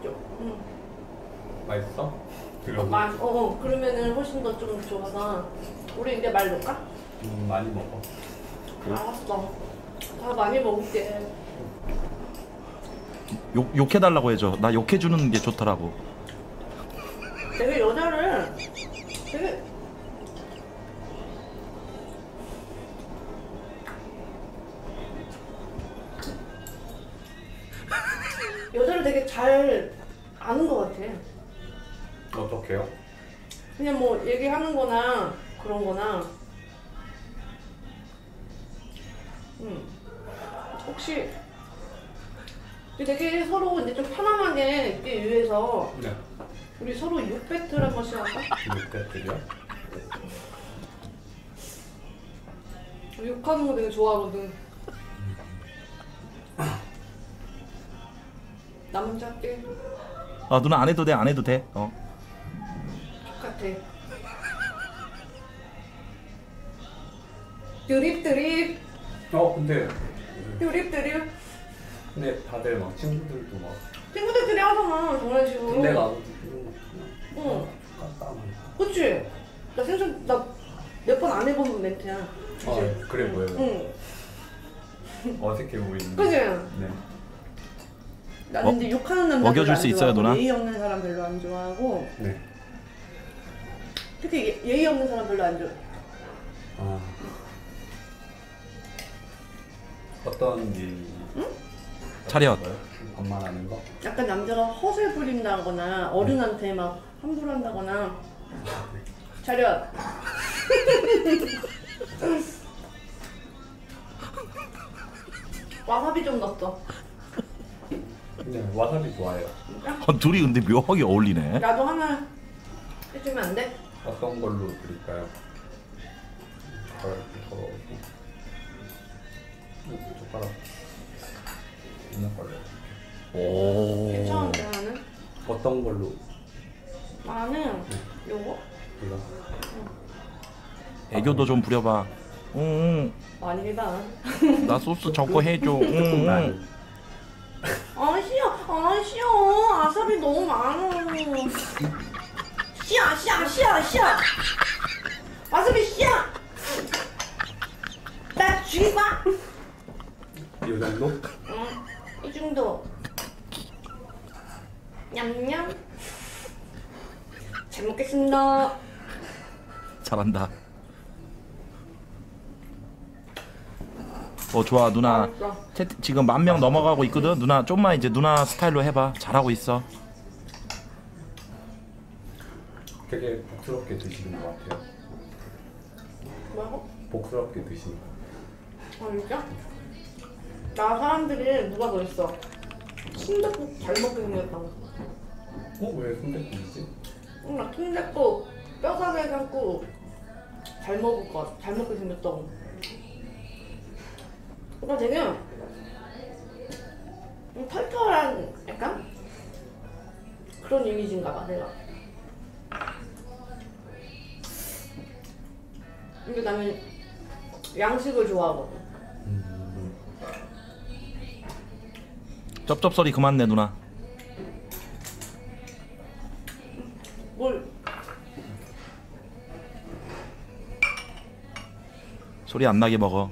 좀. 맛있어? 그러면은 훨씬 더 좀 좋아서 우리 이제 말 놓을까? 많이 먹어. 알았어. 다 많이 먹을게. 욕해달라고 해줘. 나 욕해주는 게 좋더라고. 되게 여자를 되게 잘 아는 것 같아. 어떡해요? 그냥 뭐 얘기하는 거나 그런 거나. 혹시 되게 서로 이제 좀 편안하게 있기 위해서 네. 우리 서로 욕배틀 한 번씩 할까? 욕배틀이요? 욕하는 거 되게 좋아하거든. 나 먼저 할게. 아 누나 안 해도 돼, 안 해도 돼. 똑같아. 드립. 근데 드립. 근데 다들 막 친구들도 막 친구들끼리 하잖아. 장난치고 근데 나도 갔다 그치? 나 몇 번 안 해본 멘트야. 그치? 아 그래 보여요. 어색해 보이는데 그치? 네. 나는 이제 욕하는 남자 먹여줄 수 있어요 누나? 예의 없는 사람 별로 안 좋아하고 네. 특히 예의 없는 사람 별로 안 좋아. 어떤 일? 차렷. 반말하는 거? 약간 남자가 허세 부린다거나 어른한테 막 함부로 한다거나. 차렷. 와사비 좀 넣었어. 네. 와사비 좋아해요. 아, 둘이 근데 묘하게 어울리네. 나도 하나 해주면 안 돼? 어떤 걸로 드릴까요? 젓가락 있는 걸로. 오. 괜찮은데 나는? 어떤 걸로? 나는 요거? 이거. 애교도 좀 부려봐. 응. 아니다. 나 소스 저거 해줘. 응. 아 싫어, 아 싫어. 아사비 너무 많아. 싫어. 아사비 싫어. 나 죽이봐. 이 정도? 응, 이 정도. 냠냠. 잘 먹겠습니다. 잘한다. 어 좋아 누나. 채 지금 10,000명 넘어가고 있거든. 누나 좀만 이제 누나 스타일로 해봐. 잘하고 있어. 되게 복스럽게 드시는 것 같아요. 뭐라고? 복스럽게 드시는 거. 아 진짜? 나 사람들이 누가 그랬어. 순댓국 잘 먹게 생겼다고. 어 왜 순댓국이지? 응, 나 순댓국 뼈다귀 담고 잘 먹을 것 같아. 잘 먹게 생겼다고. 오빠 되게 털털한 약간 그런 이미지인가봐 내가. 근데 나는 양식을 좋아하거든. 쩝쩝소리 그만 내 누나. 뭘 소리 안 나게 먹어.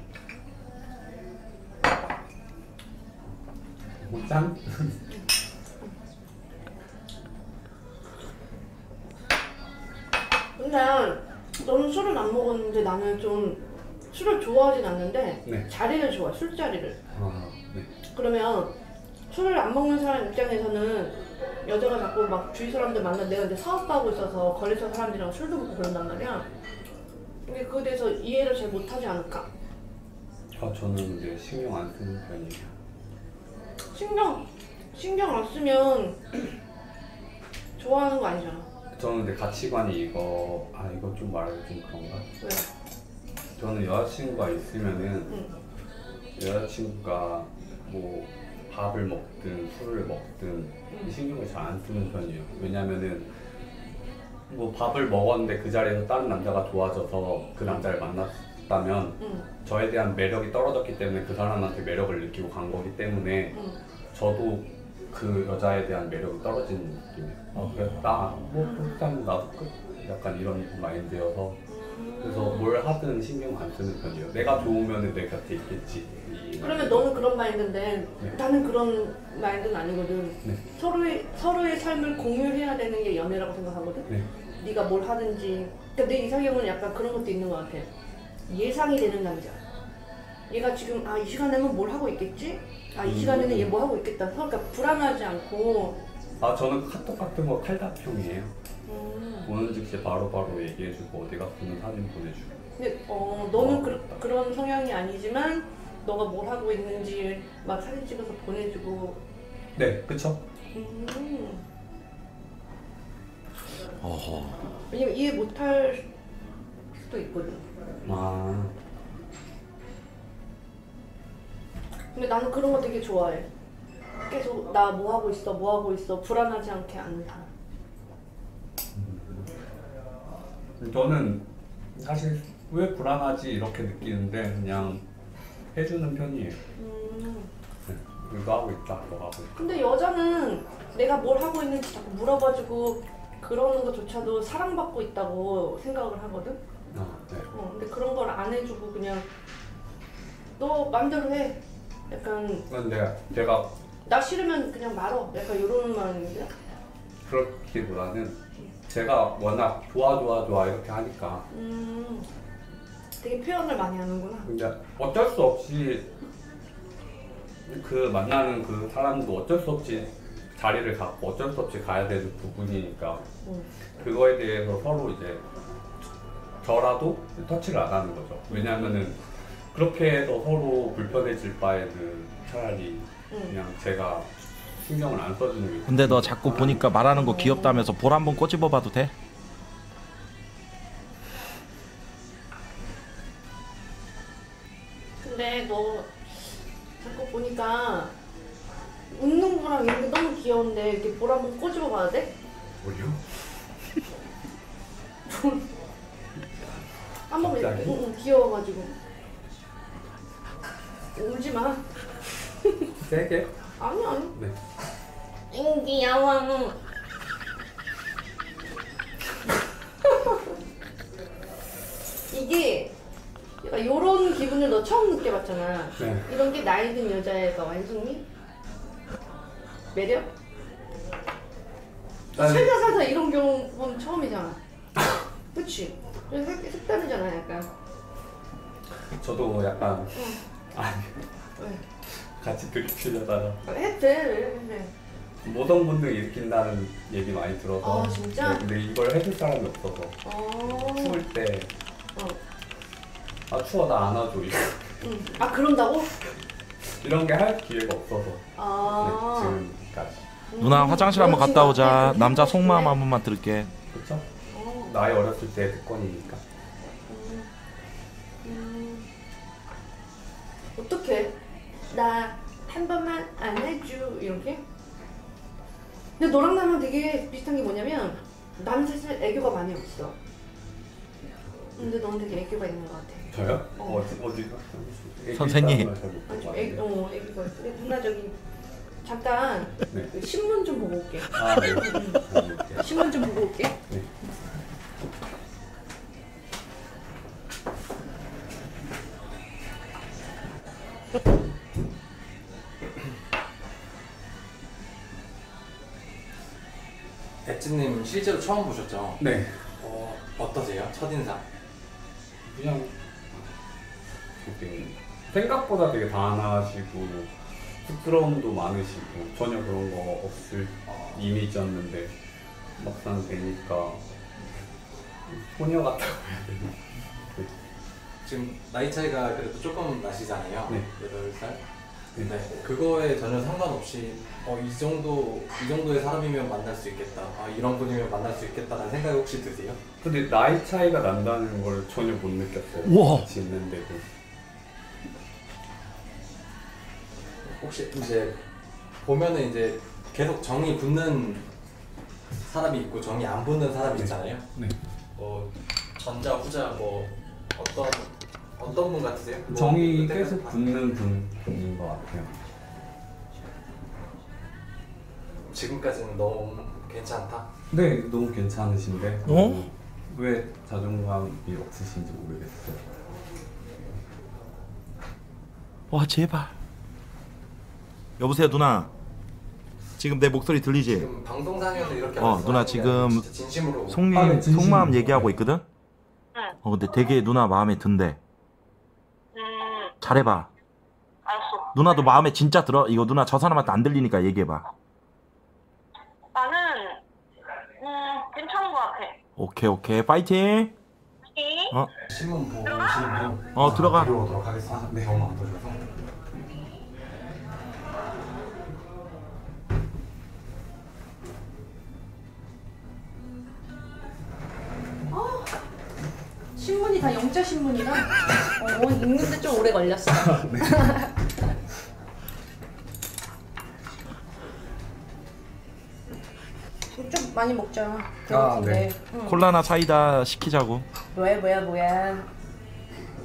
짠. 근데 너는 술을 안 먹었는데 나는 좀 술을 좋아하진 않는데 네. 자리를 좋아해. 술자리를. 아, 네. 그러면 술을 안 먹는 사람 입장에서는 여자가 자꾸 막 주위 사람들 만나. 내가 이제 사업하고 있어서 거래처 사람들이랑 술도 먹고 그런단 말이야. 근데 그거에 대해서 이해를 잘 못하지 않을까? 아 저는 이제 신경 안 쓰는 편이에요. 신경 안 쓰면 좋아하는 거 아니잖아. 저는 근데 가치관이 이거 아 이거 좀 말하기 좀 그런가? 왜? 저는 여자친구가 있으면은 여자친구가 뭐 밥을 먹든 술을 먹든 신경을 잘 안 쓰는 편이에요. 왜냐면은 뭐 밥을 먹었는데 그 자리에서 다른 남자가 좋아져서 그 남자를 만났다면 저에 대한 매력이 떨어졌기 때문에 그 사람한테 매력을 느끼고 간 거기 때문에 저도 그 여자에 대한 매력이 떨어지는 느낌이에요. 그래서 나 뭐 일단 나도 끝 약간 이런 마인드여서 그래서 뭘 하든 신경 안 쓰는 편이에요. 내가 좋으면 내 곁에 있겠지. 그러면 너는 그런 마인드인데 네. 나는 그런 마인드는 아니거든. 네. 서로의 삶을 공유해야 되는 게 연애라고 생각하거든. 네. 네가 뭘 하든지. 그러니까 내 이상형은 약간 그런 것도 있는 것 같아. 예상이 되는 남자. 얘가 지금 아 이 시간에는 뭘 하고 있겠지? 아 이 시간에는 얘 뭐 하고 있겠다. 그러니까 불안하지 않고. 아 저는 카톡 같은 거 탈답형이에요. 보는 즉시 바로바로 얘기해주고 어디 갔으면 사진 보내주고. 근데 너는 그런 성향이 아니지만 너가 뭘 하고 있는지 막 사진 찍어서 보내주고. 네 그쵸. 어허. 왜냐면 이해 못할 수도 있거든. 아. 근데 나는 그런 거 되게 좋아해. 계속 나 뭐 하고 있어, 뭐 하고 있어 불안하지 않게 아는 사람. 저는 사실 왜 불안하지 이렇게 느끼는데 그냥 해주는 편이에요. 네, 이거 하고 있다, 이거 하고 있다. 근데 여자는 내가 뭘 하고 있는지 자꾸 물어봐주고 그러는 것조차도 사랑받고 있다고 생각을 하거든. 아, 네. 근데 그런 걸 안 해주고 그냥 너 맘대로 해. 약간 근데 제가 나 싫으면 그냥 말어. 약간 이런 말인데 그렇기보다는 제가 워낙 좋아 이렇게 하니까 되게 표현을 많이 하는구나. 근데 어쩔 수 없이 그 만나는 그 사람도 어쩔 수 없이 자리를 갖고 어쩔 수 없이 가야 되는 부분이니까 그거에 대해서 서로 이제 저라도 터치를 안 하는 거죠. 왜냐면은 그렇게 해서 서로 불편해질 바에는 차라리 그냥 제가 신경을 안 써주는 게. 근데 너 자꾸 보니까 말하는 거 귀엽다면서 볼 한번 꼬집어 봐도 돼? 근데 너 자꾸 보니까 웃는 거랑 이런 게 너무 귀여운데 이렇게 볼 한번 꼬집어 봐야 돼? 뭘요? 한 번만 이렇게 귀여워가지고. 울지 마. 세게? 아니 아니. 네. 인기야왕. 이게 약간 요런 기분을 너 처음 느껴봤잖아. 네. 이런 게 나이 든 여자애가 완성이 매력? 살다 살다 이런 경우 보면 처음이잖아. 그치? 그래서 색다르잖아 약간. 저도 약간. 응. 아니. 왜? 같이 들키려다가 했대. 모성본능 일으킨다는 얘기 많이 들어서. 아 진짜? 근데 이걸 해줄 사람이 없어서. 추울 때 아 추워 나 안아줘 이거. 아 그런다고? 이런 게 할 기회가 없어서. 아 네, 지금까지. 누나 화장실 한번 갔다 오자. 남자 속마음 한 번만 들을게. 그쵸? 나이 어렸을 때 복권이니까. 어떡해? 나 한 번만 안 해줘 이렇게? 근데 너랑 나랑 되게 비슷한 게 뭐냐면 나는 사실 애교가 많이 없어. 근데 너는 되게 애교가 있는 것 같아. 저요? 어디? 선생님. 애교가 있어. 누나 저기 잠깐 네. 신문 좀 보고 올게. 아, 네. 신문 좀 보고 올게. 네. 엣지님 실제로 처음 보셨죠? 네. 어떠세요? 첫인상? 그냥 생각보다 되게 단아하시고 부끄러움도 많으시고 전혀 그런 거 없을 이미지였는데 막상 되니까 소녀 같다고 해야 되나? 지금 나이 차이가 그래도 조금 나시잖아요. 네. 8살? 네. 네. 그거에 전혀 상관없이 이 정도의 사람이면 만날 수 있겠다, 이런 분이면 만날 수 있겠다라는 생각이 혹시 드세요? 근데 나이 차이가 난다는 걸 전혀 못 느꼈어요. 우와. 같이 있는데도. 혹시 이제 보면은 이제 계속 정이 붙는 사람이 있고 정이 안 붙는 사람이 있잖아요. 네. 전자 후자 뭐 어떤 분 같으세요? 정이 계속 붙는 분인 것 같아요. 지금까지는 너무 괜찮다? 네, 너무 괜찮으신데 왜 자존감이 없으신지 모르겠어요. 와 제발. 여보세요 누나. 지금 내 목소리 들리지? 지금 방송상에서 이렇게 누나 지금 진심으로 속마음 얘기하고 있거든? 근데 되게 누나 마음에 든대. 잘해봐. 알았어. 누나도 마음에 진짜 들어. 이거 누나 저 사람한테 안 들리니까 얘기해봐. 나는 괜찮은 것 같아. 오케이 파이팅. 신문 보고 들어가. 들어오도록 하겠습니다. 네. 너무 안 들려서. 신문이 다 영자 신문이라 읽는데 좀 오래 걸렸어. 네. 좀 많이 먹자. 네. 응. 콜라나 사이다 시키자고. 뭐야.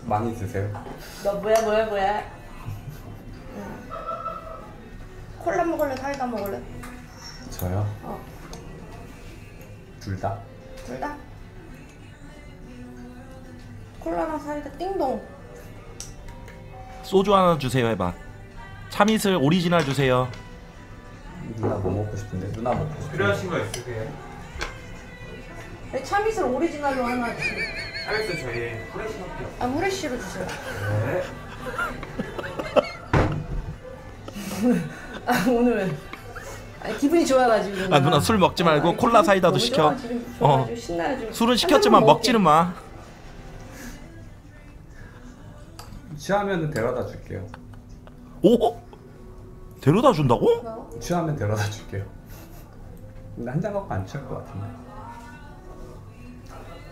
많이 드세요? 너 뭐야. 응. 콜라 먹을래 사이다 먹을래? 저요? 둘 다? 콜라랑 사이다 띵동. 소주 하나 주세요 해봐. 참이슬 오리지널 주세요. 누나 뭐 먹고 싶은데? 누나 먹고 싶은데? 필요하신 거 있으세요? 네, 참이슬 오리지널로 하나 주세요. 참이슬 저희 후레쉬밖에 없어요. 후레쉬로 주세요. 네. 오늘 왜? 기분이 좋아가지고. 누나 술 먹지 말고 콜라 사이다도 시켜. 지금 술은 시켰지만 먹지는 마. 취하면은 데려다 줄게요. 오? 데려다 준다고? 취하면 데려다 줄게요. 근데 한잔 갖고 안 취할 것 같은데.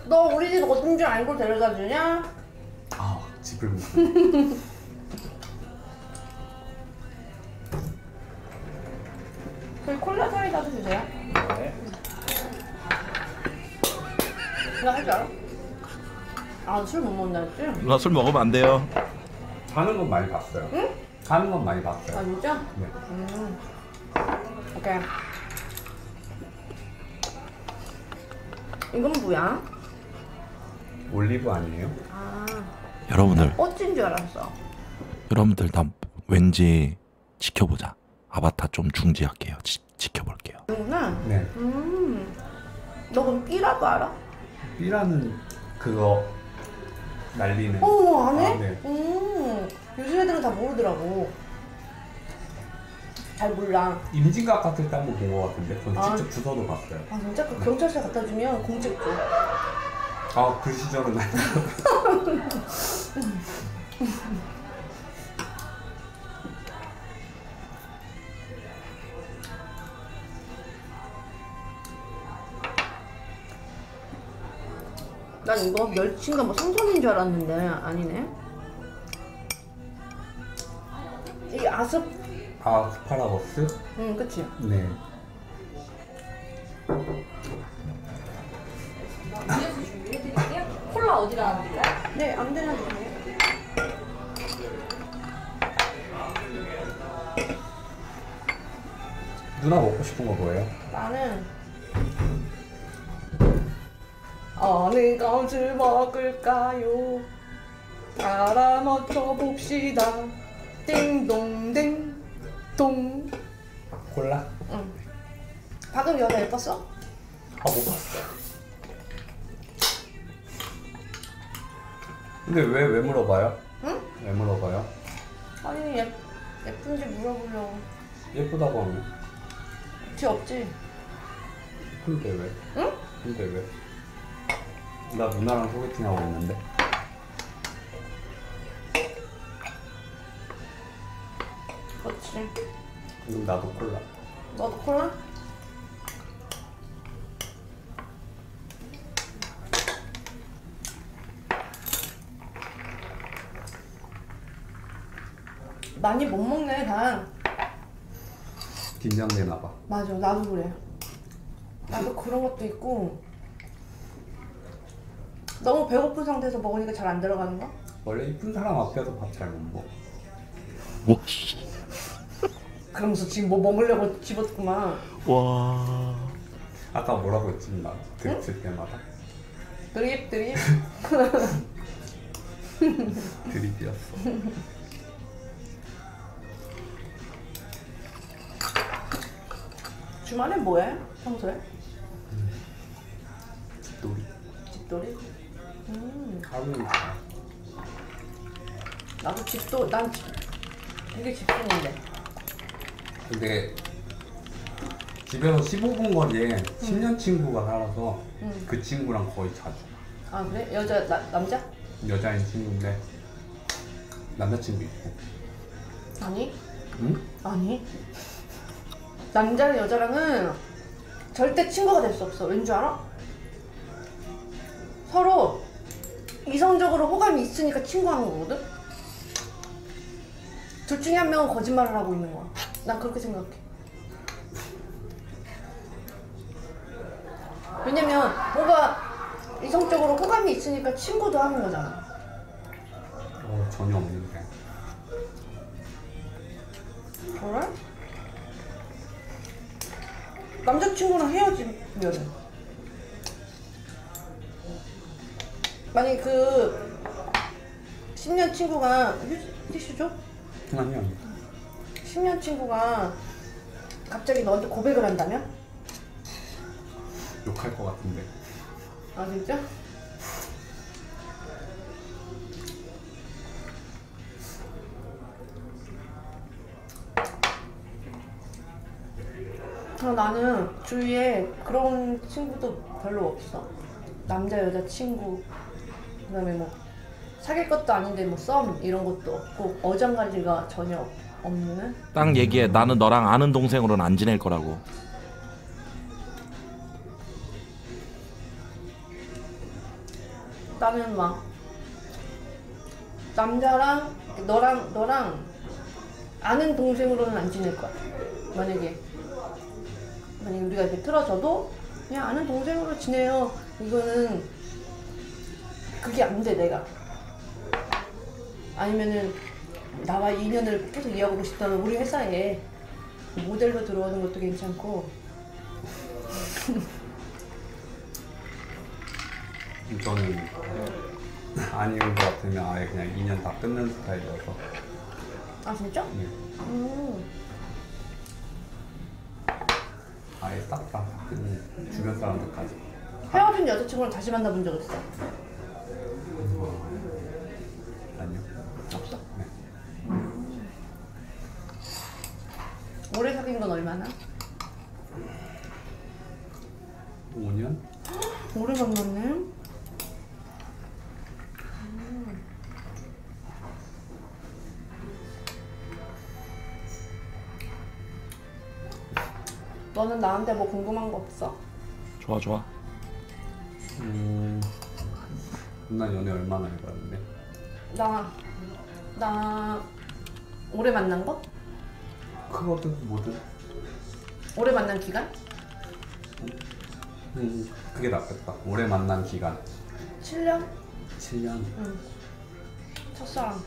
너 우리 집 어딘지 알고 데려다 주냐? 아, 집을 못. 저희 콜라 사이다도 주세요. 네. 나 할 줄 알아? 아, 술 못 먹는다 했지? 나 술 먹으면 안 돼요. 가는 건 많이 봤어요. 응? 가는 건 많이 봤어요. 아, 진짜? 네. 오케이. 이건 뭐야? 올리브 아니에요? 아. 여러분들. 꽃인 줄 알았어. 여러분들 다 왠지 지켜보자. 아바타 좀 중지할게요. 지켜볼게요. 그렇구나. 네. 너 그럼 삐라도 알아? 삐라는 그거 날리는. 어, 안 해? 아, 네. 요즘 애들은 다 모르더라고. 잘 몰라. 임진각 같을 때 한 번 본 것 같은데, 저는 아, 직접 주워도 봤어요. 아 진짜? 그 경찰서 갖다 주면 공책 줘. 아, 그 시절은 아니야. 난 이거 멸치인가 뭐 생선인 줄 알았는데 아니네. 이 아스파라거스? 응, 그치? 네. 음료수 준비해드릴게요. 콜라 어디다 놔드릴까요? 네, 아무데나 주세요. 누나 먹고 싶은 거 뭐예요? 나는 어느 것을 먹을까요? 알아 맞춰봅시다. 띵동댕 동. 골라? 응. 방금 여자 예뻤어? 아, 못 봤어. 근데 왜 물어봐요? 응? 왜 물어봐요? 아니, 예쁜지 물어보려고. 예쁘다고 하면? 지 없지. 근데 왜? 응? 근데 왜? 나 누나랑 소개팅하고 있는데. 그렇지. 그럼 나도 콜라. 너도 콜라? 많이 못 먹네, 다. 긴장되나 봐. 맞아, 나도 그래. 나도 그런 것도 있고. 너무 배고픈 상태에서 먹으니까 잘 안 들어가는 거? 원래 이쁜 사람 앞에서 밥 잘 못 먹어. 와, 씨. 그러면서 지금 뭐 먹으려고 집었구만. 와. 아까 뭐라고 했지? 나 드립칠 때마다. 드립. 드립이었어. 주말엔 뭐해? 평소에? 집돌이? 가면 잘. 나도 집도 난 되게 집중인데. 근데 집에서 15분 거리에 10년 친구가 살아서 그 친구랑 거의 자주. 아 그래? 여자 남자? 여자인 친구인데 남자친구 있고. 아니? 응? 아니. 남자랑 여자랑은 절대 친구가 될 수 없어. 왠 줄 알아? 서로 이성적으로 호감이 있으니까 친구하는 거거든? 둘 중에 한 명은 거짓말을 하고 있는 거야. 난 그렇게 생각해. 왜냐면 뭔가 이성적으로 호감이 있으니까 친구도 하는 거잖아. 전혀 없는데. 그래? 남자친구랑 헤어지면 만약에 그 10년 친구가 티슈 줘? 아니요. 10년 친구가 갑자기 너한테 고백을 한다면? 욕할 것 같은데. 아 진짜? 아, 나는 주위에 그런 친구도 별로 없어. 남자 여자 친구. 그 다음에 뭐 사귈 것도 아닌데 뭐 썸 이런 것도 없고 어장관리가 전혀 없네. 딱 얘기해. 나는 너랑 아는 동생으로는 안 지낼 거라고. 나는 막 남자랑 너랑 아는 동생으로는 안 지낼 거야. 만약에 우리가 이렇게 틀어져도 그냥 아는 동생으로 지내요. 이거는 그게 안 돼. 내가 아니면은 나와 인연을 계속 이어가고 싶다면 우리 회사에 모델로 들어오는 것도 괜찮고. 저는 아닌 것 같으면 아예 그냥 2년 다 끊는 스타일이어서. 아 진짜? 네. 아예 싹 다 끊는, 주변 사람들까지. 헤어진 여자친구랑 다시 만나본 적 있어? 아니요. 없어? 네. 오래 사귄 건 얼마나? 5년? 오래 만났네. 너는 나한테 뭐 궁금한 거 없어? 좋아 좋아. 난 연애 얼마나 해봤는데? 나 오래 만난 거? 그거든 뭐든. 오래 만난 기간? 그게 낫겠다. 오래 만난 기간 7년? 7년? 응. 첫사랑.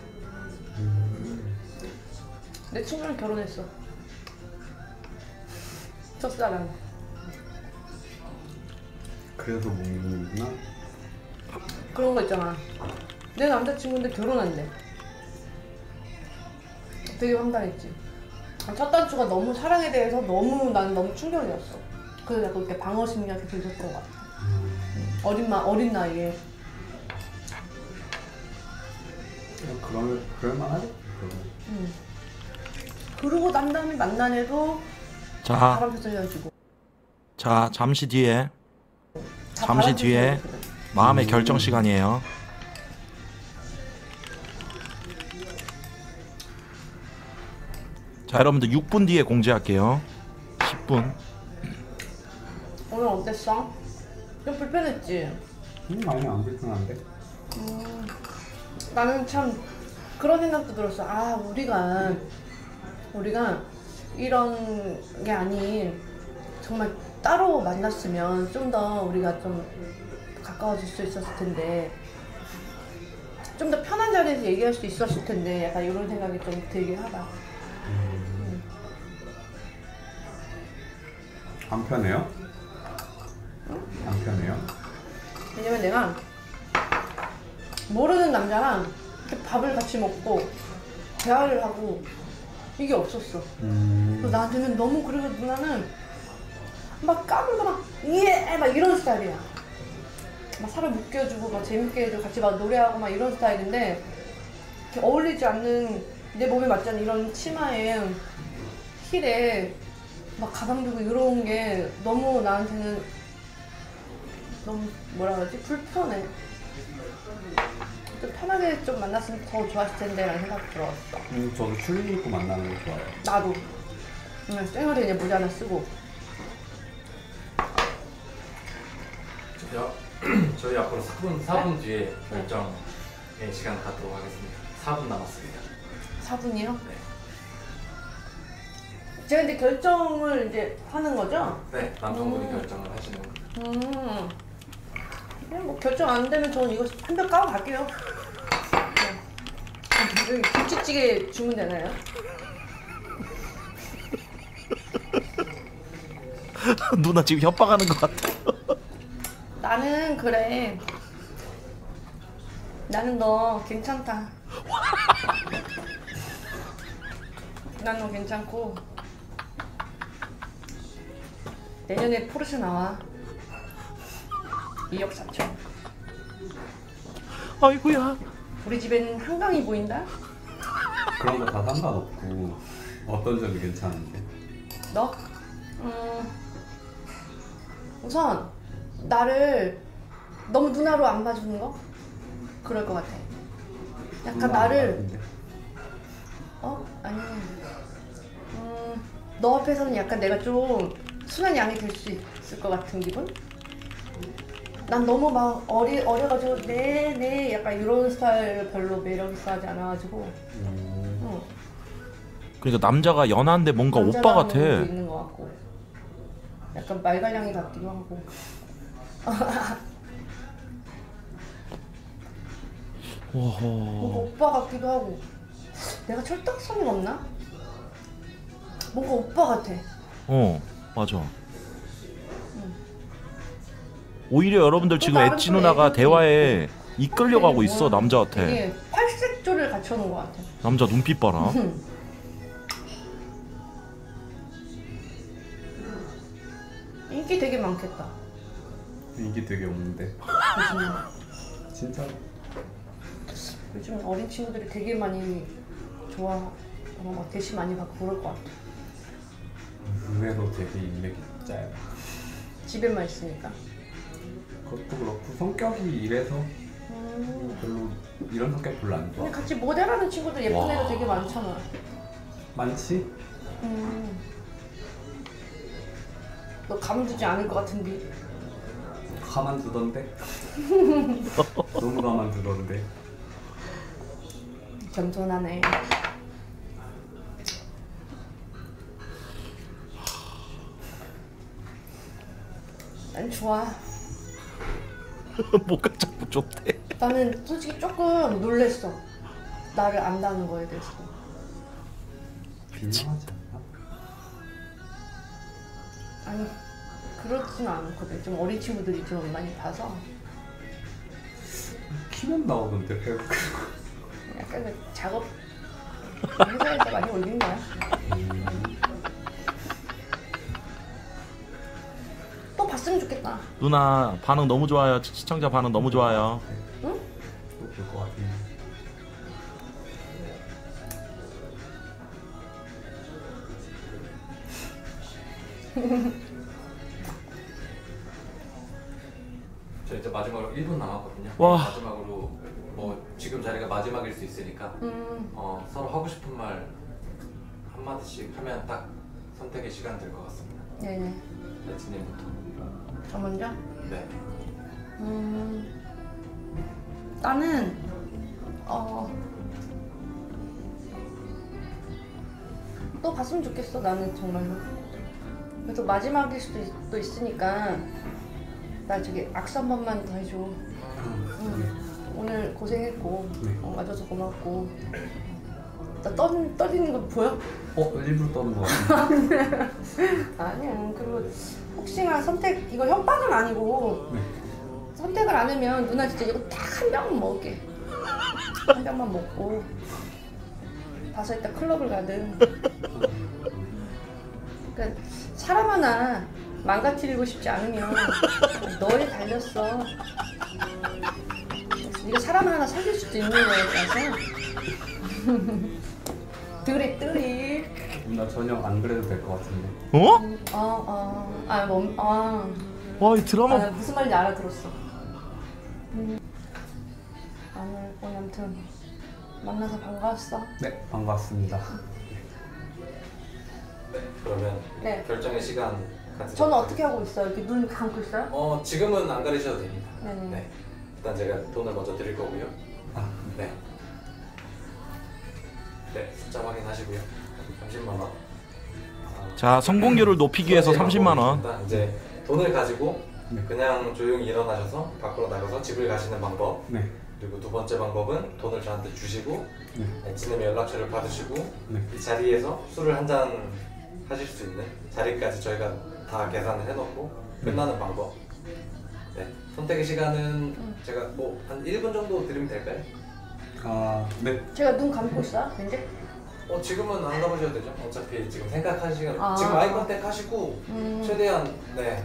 내 친구랑 결혼했어. 첫사랑. 그래서 못 믿는구나? 그런 거 있잖아. 내 남자친구인데 결혼한대. 되게 황당했지. 첫 단추가 너무 사랑에 대해서 나는 너무 충격이었어. 그래서 약간 이렇게 방어심리가 계속 있었던 것 같아. 어린 나이에. 그러면 그럴만하지? 그러고 난 다음에 만나네도 바람 펴져가지고. 자, 잠시 뒤에 마음의 결정 시간이에요. 자, 여러분들 6분 뒤에 공지할게요. 10분. 오늘 어땠어? 좀 불편했지? 아니, 안 불편한데. 나는 참 그런 생각도 들었어. 아, 우리가 이런 게 아닌 정말 따로 만났으면 좀 더 우리가 좀 가까워질 수 있었을 텐데, 좀 더 편한 자리에서 얘기할 수 있었을 텐데, 약간 이런 생각이 좀 들긴 하다. 안 편해요? 응? 안 편해요? 왜냐면 내가 모르는 남자랑 이렇게 밥을 같이 먹고 대화를 하고 이게 없었어. 그래서 나한테는 너무, 그래서 누나는 막 까불고 막 예! 막 이런 스타일이야. 막 살을 묶여주고 막 재밌게 해주고 같이 막 노래하고 막 이런 스타일인데, 이렇게 어울리지 않는, 내 몸에 맞지 않는 이런 치마에 힐에 막 가방 들고 이런 게 너무 나한테는 너무 뭐라 그러지? 불편해. 좀 편하게 좀 만났으면 더 좋았을 텐데 라는 생각이 들었어. 저도 출입 입고 만나는 거 좋아요. 나도. 그냥 쌩얼에 이제 모자 하나 쓰고. 저희 앞으로 4분 뒤에 결정의 시간을 갖도록 하겠습니다. 4분 남았습니다. 4분이요? 네. 제가 이제 결정을 이제 하는 거죠? 네, 남성분이 결정을 하시는 거예요. 그냥 뭐 결정 안 되면 저는 이거 한 병 까고 갈게요. 여기 김치찌개 주문되나요? 누나 지금 협박하는 것 같아. 나는 그래. 나는 너 괜찮다. 난 너 괜찮고 내년에 포르쉐 나와. 2억 4천. 아이고야. 우리 집엔 한강이 보인다? 그런 거 다 상관없고 어떤 점이 괜찮은데? 너? 우선 나를 너무 누나로 안 봐주는 거? 그럴 것 같아. 약간 나를... 어? 아니... 너 앞에서는 약간 내가 좀 순한 양이 될 수 있을 것 같은 기분? 난 너무 막 어려가지고 네 약간 이런 스타일 별로 매력있어 하지 않아가지고. 응. 그러니까 남자가 연한데 뭔가 오빠 같아. 있는 것 같고. 약간 말괄량이 같기도 하고. 뭔가 오빠 같기도 하고. 내가 철딱선이 없나? 뭔가 오빠 같아. 어, 맞아. 오히려 여러분들 지금 엣지 누나가 대화에 이끌려가고 있어. 남자한테 이게 팔색조를 갖춰놓은 것 같아. 남자 눈빛 봐라. 인기 되게 많겠다. 인기 되게 없는데 진짜 요즘 어린 친구들이 되게 많이 좋아하고 막 대시 많이 받고 그럴 것 같아. 의외로 되게 인맥이 짜요. 집에만 있으니까. 그것도 그렇고 성격이 이래서 별로 이런 성격 별로 안 좋아. 근데 같이 모델하는 친구들 예쁜 와. 애들 되게 많잖아. 많지? 너 가만두지 않을 것 같은데? 가만두던데? 너무 가만두던데? 겸손하네. 난 좋아. 뭐가 자꾸 좋대. 나는 솔직히 조금 놀랬어. 나를 안다는 거에 대해서. 유명하지 않나? 아니 그렇진 않거든. 좀 어린 친구들이 좀 많이 봐서. 키는 나오던데 배우. 약간 그 작업 회사에서 많이 올린 거야. 또 봤으면 좋겠다. 누나 반응 너무 좋아요. 시청자 반응 너무 좋아요. 응? 또 볼 것 같아. 저 이제 마지막으로 1분 남았거든요. 와. 마지막으로 뭐 지금 자리가 마지막일 수 있으니까 서로 하고 싶은 말 한마디씩 하면 딱 선택의 시간 될 것 같습니다. 네네. 엣지님부터. 저 먼저? 네. 나는 또 봤으면 좋겠어. 나는 정말로. 그래도 마지막일 수도 또 있으니까 나 저기 악수 한 번만 더 해줘. 응. 오늘 고생했고 와줘서 고맙고. 나 떨리는 거 보여? 일부러 떠는 거 같은데. 아니야. 그리고 혹시나 선택 이거 협박은 아니고 선택을 안 하면 누나 진짜 이거 딱 한 병만 먹을게. 한 병만 먹고 가서 이따 클럽을 가든. 그러니까 사람 하나 망가뜨리고 싶지 않으면 너에 달렸어. 네가 사람 하나 사귈 수도 있는 거라서. 뜨리뜨리. 나 전혀 안 그래도 될 것 같은데. 어? 와, 이 드라마. 아, 무슨 말인지 알아들었어. 오늘 아무튼 만나서 반가웠어. 네, 반가웠습니다. 네, 그러면 결정의 시간 같은. 저는 어떻게 하고 있어요? 이렇게 눈 감고 있어요? 지금은 안 가리셔도 됩니다. 네네. 네. 일단 제가 돈을 먼저 드릴 거고요. 아, 네. 네, 숫자 확인하시고요. 30만 원. 자, 성공률을 높이기 위해서 30만 원. 일단 이제 돈을 가지고 그냥 조용히 일어나셔서 밖으로 나가서 집을 가시는 방법. 네. 그리고 두 번째 방법은 돈을 저한테 주시고 엣지님의 연락처를 받으시고 이 자리에서 술을 한잔 하실 수 있는 자리까지 저희가 다 계산을 해놓고 끝나는 방법. 네. 선택의 시간은 제가 뭐 한 1분 정도 드리면 될까요? 아, 네. 제가 눈 감고 있어요, 근데? 지금은 안 감으셔도 되죠. 어차피 지금 생각하는 시간. 지금 아이 컨택 하시고 최대한. 네.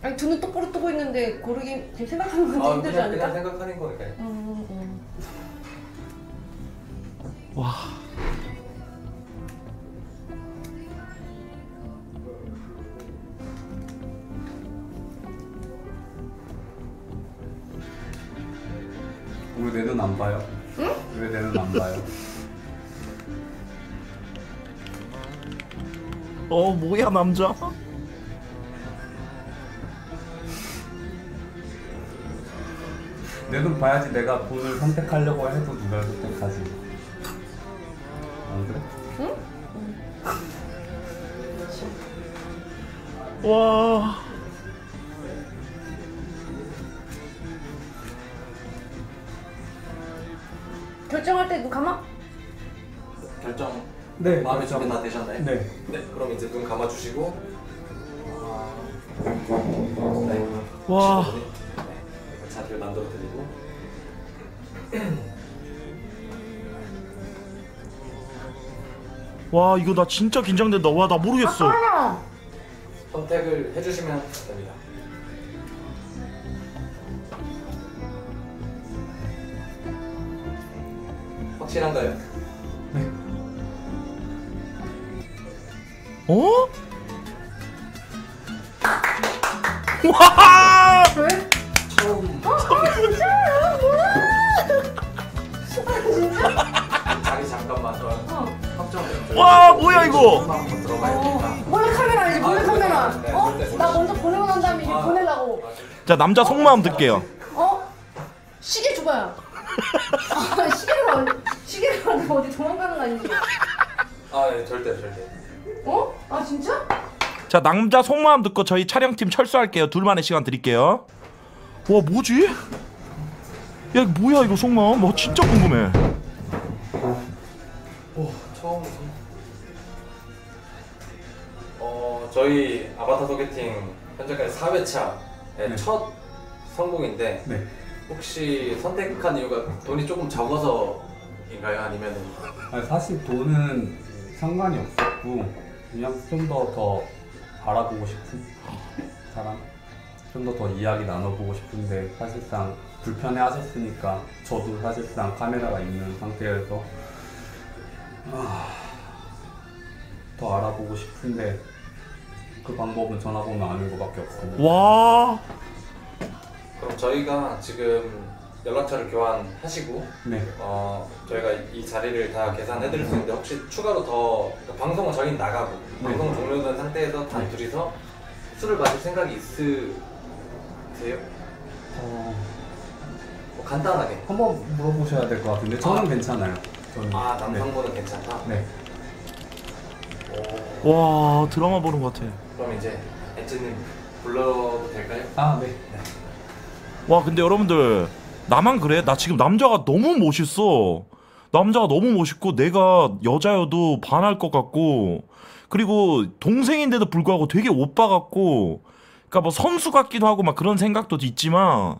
아니, 두 눈 똑바로 뜨고 있는데 고르기 지금 생각하는 건 힘들지 않을까? 그냥 생각하는 거니까요. 와. 왜 내 눈 안 봐요? 응? 왜 내 눈 안 봐요? 뭐야 남자. 내 눈 봐야지. 내가 돈을 선택하려고 해도 누가 선택하지. 안 그래? 응? 응. 와. 결정할 때 눈 감아? 결정. 네. 마음의 준비 다 되셨나요? 네. 네. 그럼 이제 눈 감아 주시고. 네. 와. 자리를 만들어 드리고. 와 이거 나 진짜 긴장된다. 와 나 모르겠어. 아, 선택을 해주시면 됩니다. 확실한가요? 네. 어? 와! 왜? 진짜요? 뭐야? 자기 잠깐만 좀. 와 뭐야 이거? 몰래카메라 이제 몰래카메라. 어? 나 먼저 보내고 난 다음에 이제 보내려고. 자 남자 속마음 듣게요. 어? 시계 줘봐요. 아, 시계를 하는데 어디 도망가는 거 아니지? 아 예, 절대. 어? 아 진짜? 자 남자 속마음 듣고 저희 촬영팀 철수할게요. 둘만의 시간 드릴게요. 와 뭐지? 야 뭐야 이거 속마음? 나 진짜 궁금해. 오 처음. 저희 아바타 소개팅 현재까지 4회차의 네. 첫 성공인데 네. 혹시 선택한 이유가 돈이 조금 적어서인가요? 아니면? 아니, 사실 돈은 상관이 없었고 그냥 좀 더 알아보고 싶은 사람. 좀 더 이야기 나눠보고 싶은데 사실상 불편해하셨으니까 저도 사실상 카메라가 있는 상태에서 더 알아보고 싶은데 그 방법은 전화번호 아는 것밖에 없거든요. 와. 그럼 저희가 지금 연락처를 교환하시고 네. 저희가 이 자리를 다 계산해드릴 수 있는데 혹시 추가로 더 방송은 저희는 나가고 네. 방송 종료된 상태에서 단 둘이서 술을 마실 생각이 돼요? 뭐 간단하게 한번 물어보셔야 될 것 같은데 저는 괜찮아요. 저는. 아 남성분은 네. 괜찮다? 네. 오. 와 드라마 보는 것 같아. 그럼 이제 엣지님 불러도 될까요? 아 네. 네. 와 근데 여러분들 나만 그래? 나 지금 남자가 너무 멋있어. 남자가 너무 멋있고 내가 여자여도 반할 것 같고 그리고 동생인데도 불구하고 되게 오빠 같고 그러니까 뭐 선수 같기도 하고 막 그런 생각도 있지만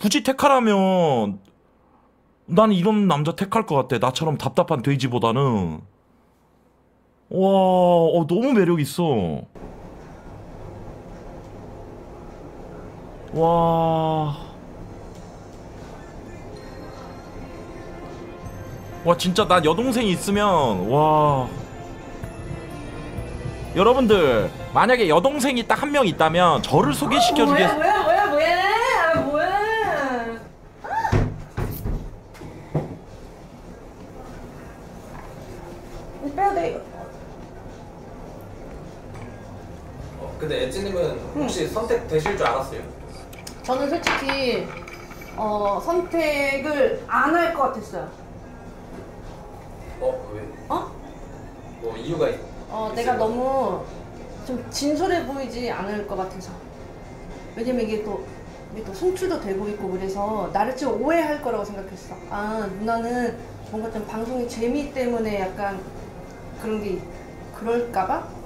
굳이 택하라면 나는 이런 남자 택할 것 같아. 나처럼 답답한 돼지보다는. 와 너무 매력 있어. 와 진짜 난 여동생이 있으면 와 여러분들 만약에 여동생이 딱 한 명 있다면 저를 소개시켜주겠어요. 뭐야. 빼야돼. 근데 엣지님은 혹시 선택되실 줄 알았어요? 저는 솔직히 선택을 안 할 것 같았어요. 왜? 뭐 이유가 있어? 내가 너무 좀 진솔해 보이지 않을 것 같아서. 왜냐면 이게 또 송출도 되고 있고 그래서 나를 좀 오해할 거라고 생각했어. 아 누나는 뭔가 좀 방송의 재미 때문에 약간 그런 게 그럴까봐?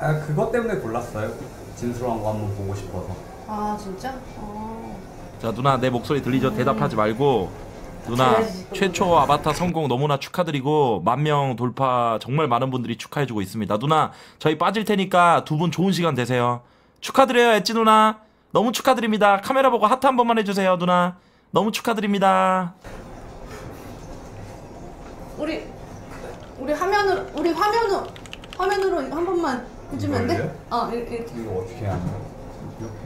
아 그것 때문에 골랐어요. 진솔한 거 한번 보고 싶어서. 아 진짜? 자 누나 내 목소리 들리죠? 대답하지 말고. 누나 최초 아바타 성공 너무나 축하드리고 10,000명 돌파 정말 많은 분들이 축하해주고 있습니다. 누나 저희 빠질 테니까 두 분 좋은 시간 되세요. 축하드려요 엣지 누나. 너무 축하드립니다. 카메라 보고 하트 한 번만 해주세요 누나. 너무 축하드립니다. 우리 화면으로 한 번만 해주면 안 돼? 이렇게. 이거 어떻게 하냐? 이렇게?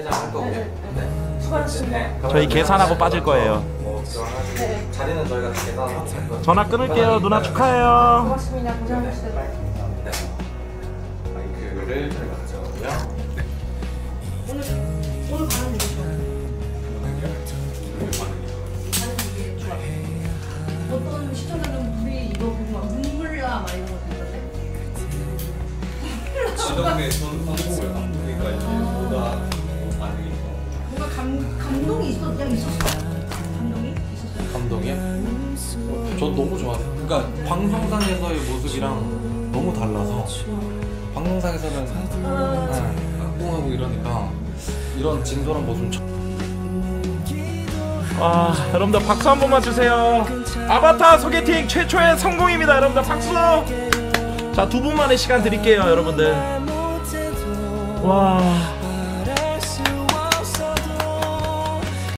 할 거고요. 네. 저희 계산하고 빠질 거예요. 네. 자리는 저희가 다 계산하고. 전화 끊을게요. 누나 축하해요. 고맙습니다. 고생하셨어요. 네. 마이크를 잘 가져오고요. 네. 오늘 반응 좋아요. 어떤 시청자는 우리 이거 보고 눈물나 막 이런 거 듣던데? 지난번에 저는 방송을 안 보니까 이제 뭔가 반응이 뭔가 감동이 있었, 그냥 있었어요. 감동이요? 저 너무 좋아해요. 그러니까 방송상에서의 모습이랑 너무 달라서 방송상에서는 악동하고 이러니까 이런 진솔한 모습 참. 아, 여러분들 박수 한 번만 주세요. 아바타 소개팅 최초의 성공입니다. 여러분들 박수. 자, 두 분만의 시간 드릴게요, 여러분들. 와.